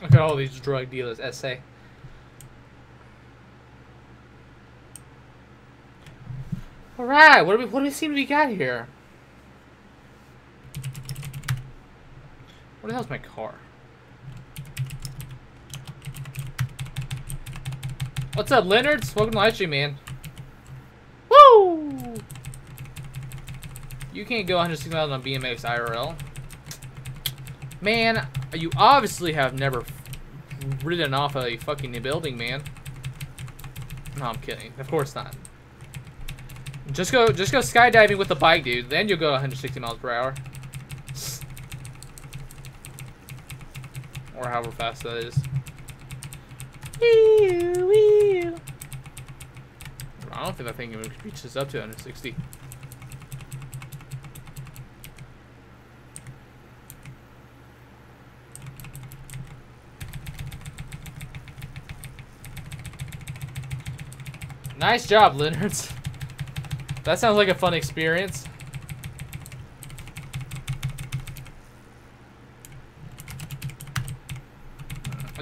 Look at all these drug dealers, SA. Alright, what do we seem to be got here? Where the hell's my car? What's up, Leonard? Welcome to live stream, man. Woo! You can't go 160 miles on BMX IRL. Man, you obviously have never ridden off a fucking building, man. No, I'm kidding. Of course not. Just go skydiving with the bike, dude. Then you'll go 160 miles per hour. Or however fast that is. I don't think that thing even reaches up to 160. Nice job, Leonard. That sounds like a fun experience.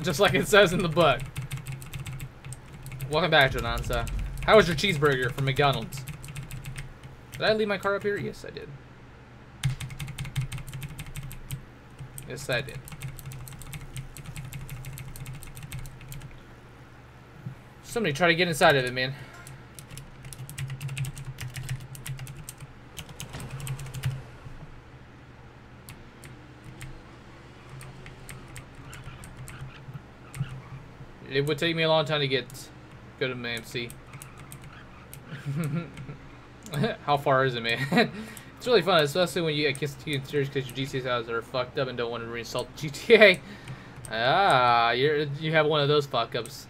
Just like it says in the book. Welcome back, Jonanza. How was your cheeseburger from McDonald's? Did I leave my car up here? Yes, I did. Yes, I did. Somebody try to get inside of it, man. It would take me a long time to go to MMC. How far is it, man? It's really fun, especially when you get serious because your GTA's houses are fucked up and don't want to reinsult GTA. Ah, you have one of those fuck-ups.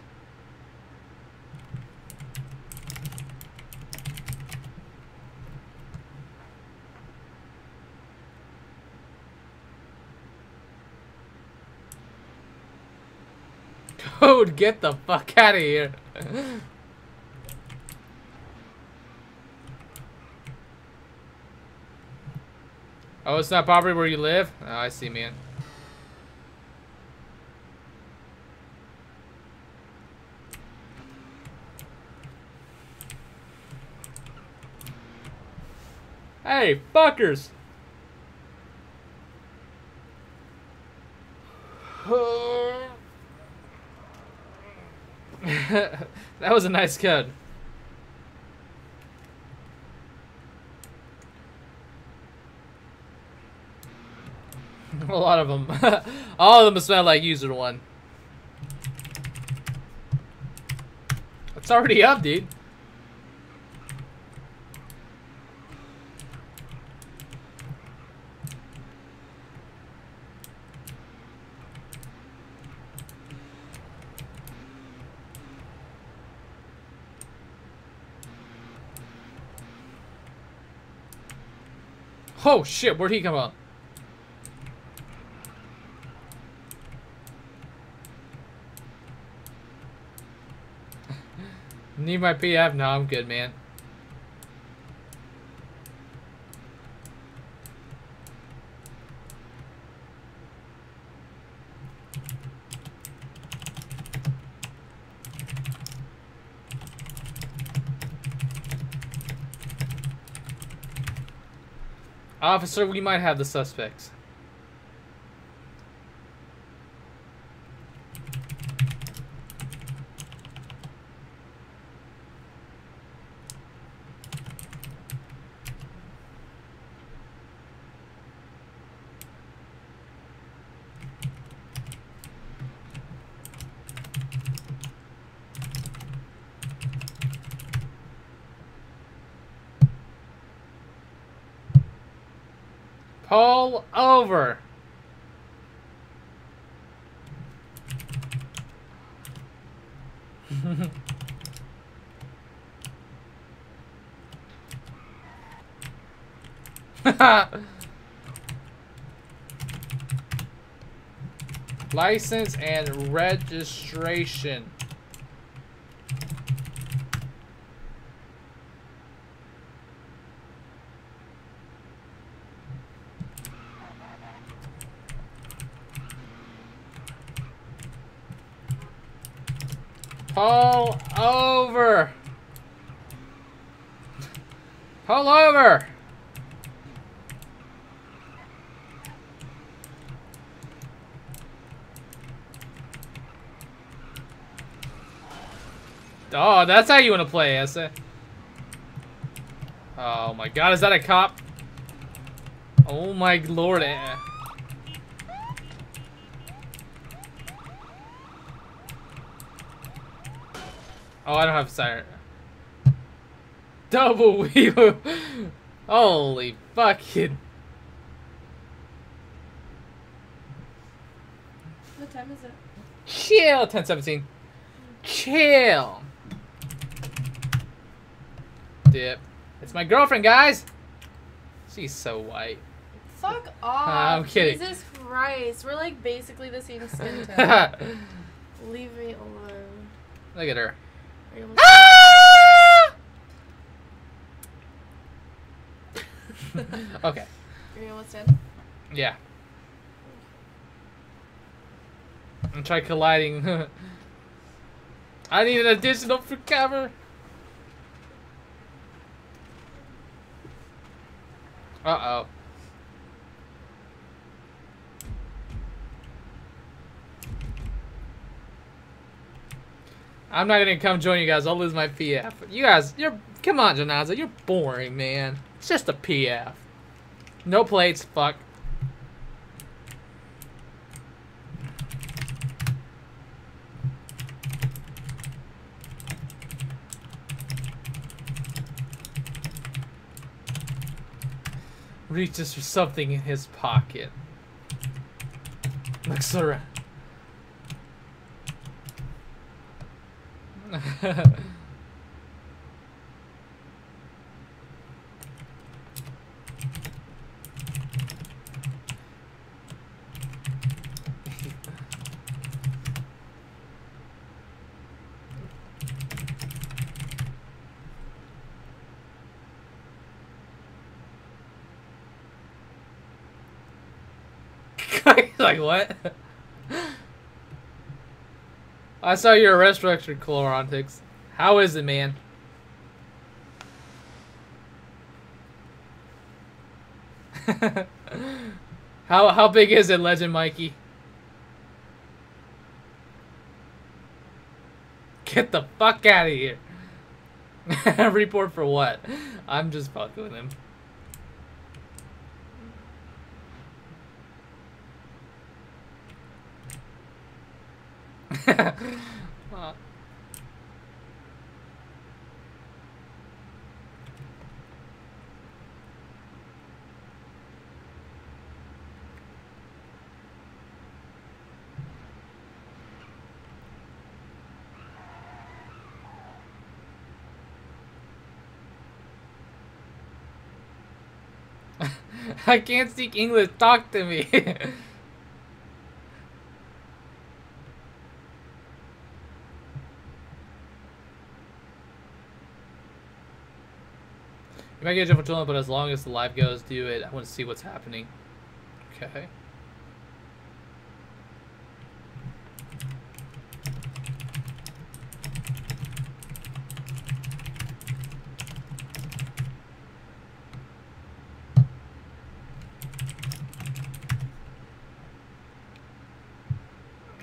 Dude, get the fuck out of here. Oh, it's not property where you live? Oh, I see, man. Hey, fuckers. That was a nice code. A lot of them. All of them smell like user one. It's already up, dude. Oh shit, where'd he come up? Need my PF? No, I'm good, man. Officer, we might have the suspects. All over. License and registration. Pull over! Pull over! Oh, that's how you want to play, Essa. Oh my god, is that a cop? Oh my lord. Oh, I don't have a siren. Double weevil. Holy fucking. What time is it? Chill. 10:17. Chill. Dip. It's my girlfriend, guys. She's so white. Fuck off. I'm kidding. Jesus Christ. We're like basically the same skin tone. Leave me alone. Look at her. Ah! Okay. You're almost done? Yeah. And try colliding. I need an additional for cover. Uh-oh. I'm not gonna come join you guys. I'll lose my PF. You guys, you're. Come on, Genaza. You're boring, man. It's just a PF. No plates. Fuck. Reaches for something in his pocket. Looks around. Like what? I saw your arrest record, Klorontix. How is it, man? How big is it, Legend Mikey? Get the fuck out of here. Report for what? I'm just fucking with him. I can't speak English. Talk to me. You might get a jump for children, but as long as the live goes, do it. I want to see what's happening. Okay.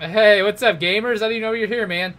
Hey, what's up, gamers? I didn't know you're here, man.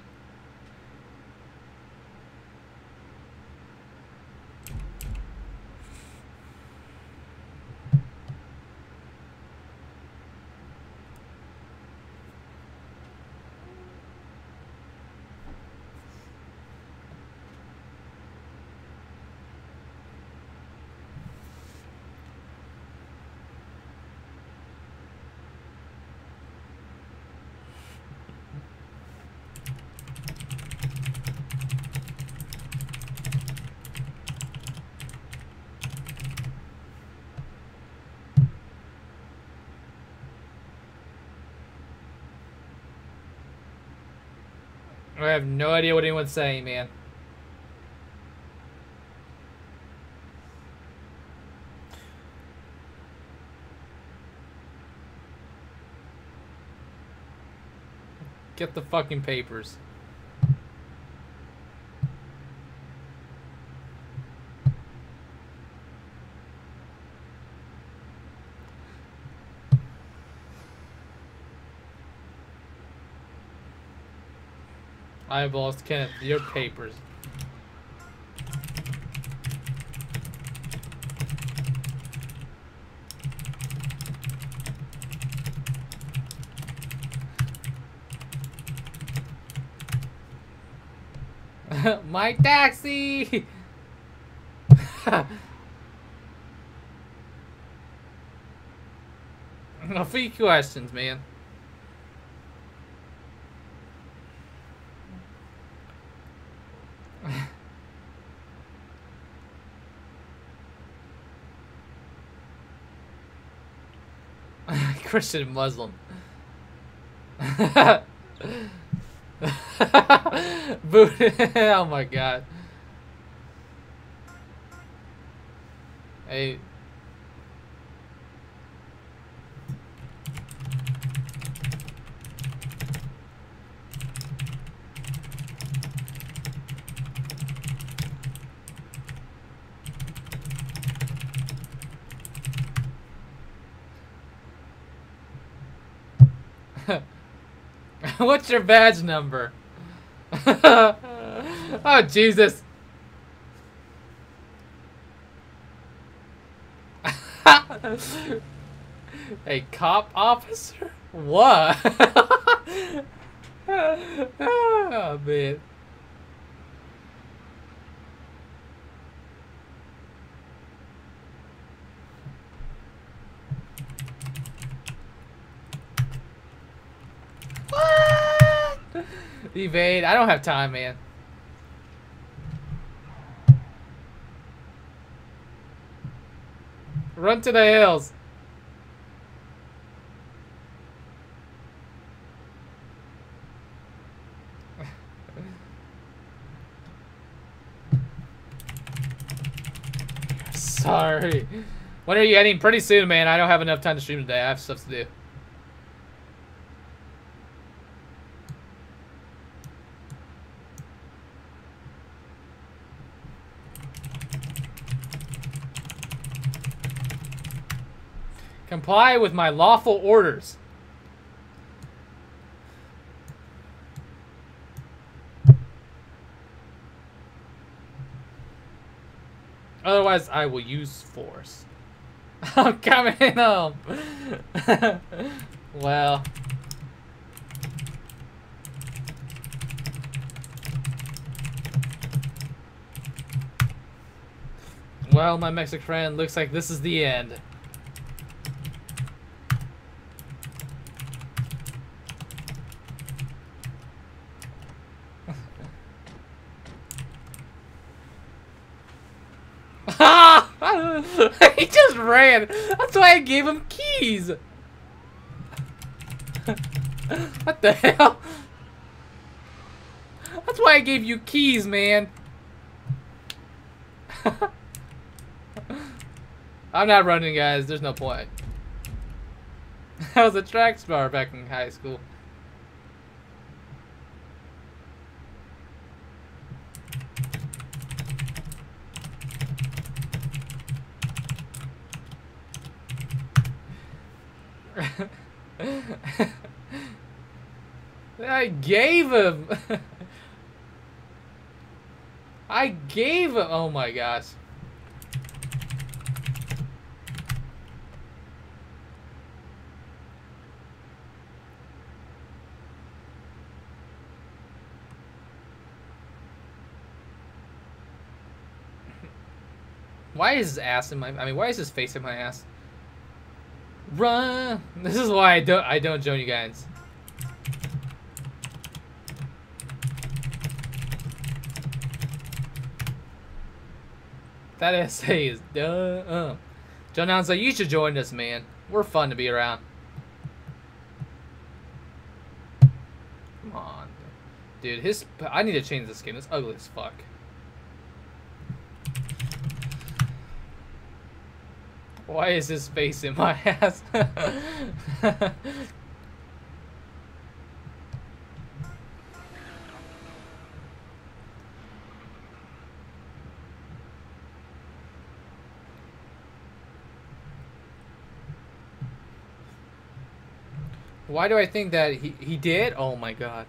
I have no idea what anyone's saying, man. Get the fucking papers. I've lost Kenneth, your papers. My taxi! A few questions, man. Christian and Muslim. Oh my god. Hey. What's your badge number? Oh, Jesus. A cop officer? What? Oh, man. Evade. I don't have time, man. Run to the hills. Sorry. When are you ending? Pretty soon, man. I don't have enough time to stream today. I have stuff to do. Comply with my lawful orders. Otherwise, I will use force. I'm coming home. Well. Well, my Mexican friend, looks like this is the end. He just ran. That's why I gave him keys. What the hell? That's why I gave you keys, man. I'm not running, guys. There's no point. I was a track star back in high school. I gave him. Oh my gosh. Why is his ass in my? I mean, why is his face in my ass? Run! This is why I don't join you guys. That essay is dumb. Jonanza, you should join us, man. We're fun to be around. Come on, dude. I need to change this game. It's ugly as fuck. Why is his face in my ass? Why do I think that he did? Oh my god.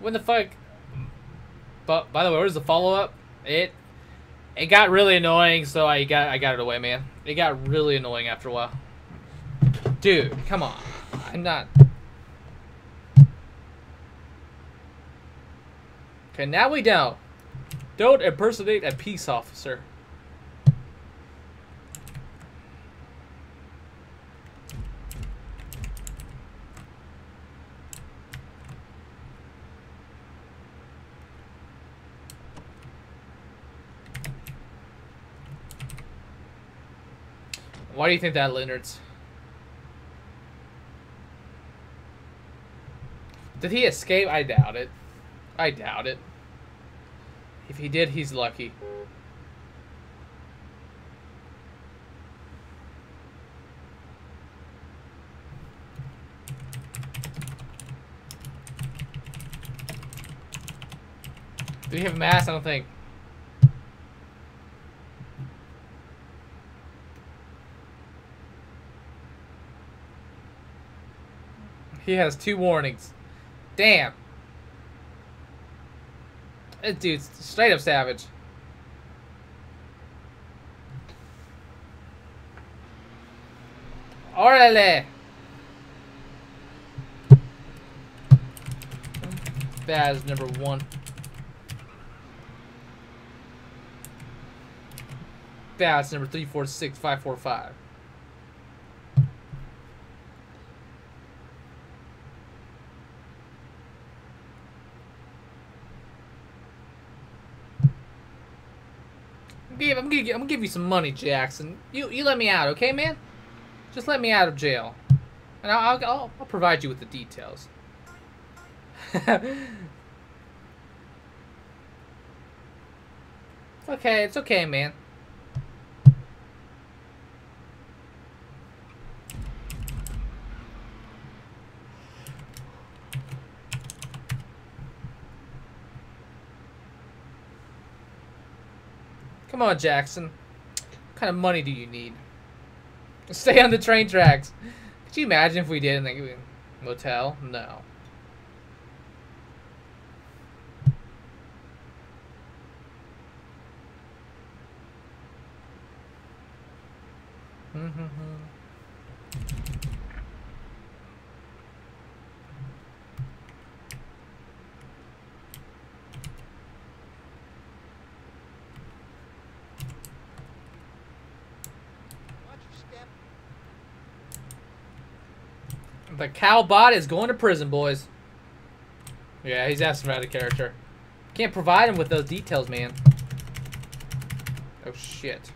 When the fuck? But by the way, where's the follow-up? It got really annoying, so I got it away, man. It got really annoying after a while. Dude, come on. I'm not. Okay, now we don't. Don't impersonate a peace officer. Why do you think that, Leonard's? Did he escape? I doubt it. I doubt it. If he did, he's lucky. Did he have a mask? I don't think. He has 2 warnings. Damn. That dude's straight up savage. Orale. That is number 1. That's number 346545. I'm gonna give you some money, Jackson. You let me out, okay, man? Just let me out of jail, and I'll provide you with the details. It's okay, man. Come on, Jackson. What kind of money do you need? Stay on the train tracks. Could you imagine if we did in the motel? No. The cowbot is going to prison, boys. Yeah, he's asking about a character. Can't provide him with those details, man. Oh, shit.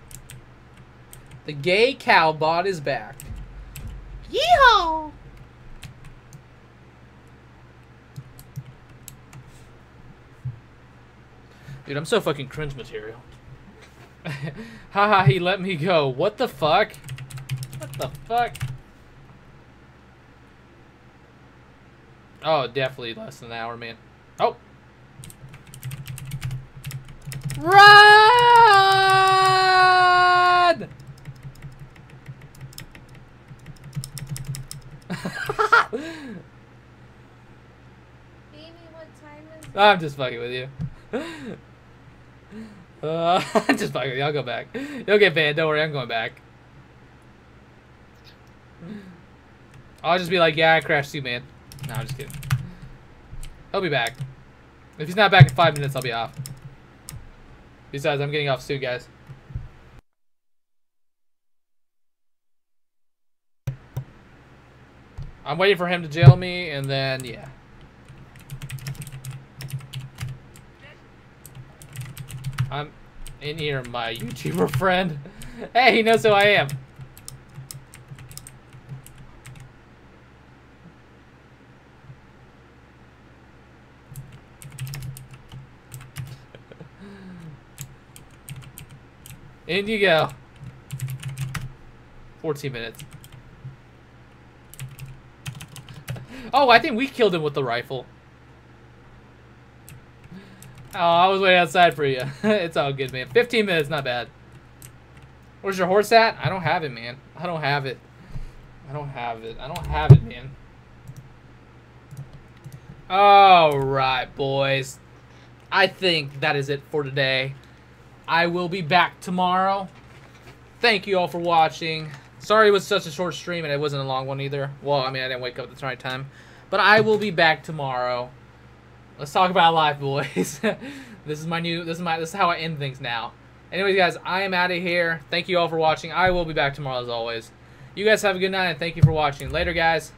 The gay cowbot is back. Yeehaw! Dude, I'm so fucking cringe material. Haha, he let me go. What the fuck? What the fuck? Oh, definitely less than an hour, man. Oh! Run! I'm just fucking with you. Just fucking with you. I'll go back. You'll get banned. Don't worry. I'm going back. I'll just be like, yeah, I crashed too, man. No, I'm just kidding. He'll be back. If he's not back in 5 minutes, I'll be off. Besides, I'm getting off soon, guys. I'm waiting for him to jail me, and then, yeah. I'm in here, my YouTuber friend. Hey, he knows who I am. In you go. 14 minutes. Oh, I think we killed him with the rifle. Oh, I was waiting outside for you. It's all good, man. 15 minutes, not bad. Where's your horse at? I don't have it, man. I don't have it. I don't have it. I don't have it, man. All right, boys. I think that is it for today. I will be back tomorrow. Thank you all for watching. Sorry it was such a short stream and it wasn't a long one either. Well, I mean, I didn't wake up at the right time. But I will be back tomorrow. Let's talk about life, boys. This is my new, this is how I end things now. Anyways, guys, I am out of here. Thank you all for watching. I will be back tomorrow as always. You guys have a good night and thank you for watching. Later, guys.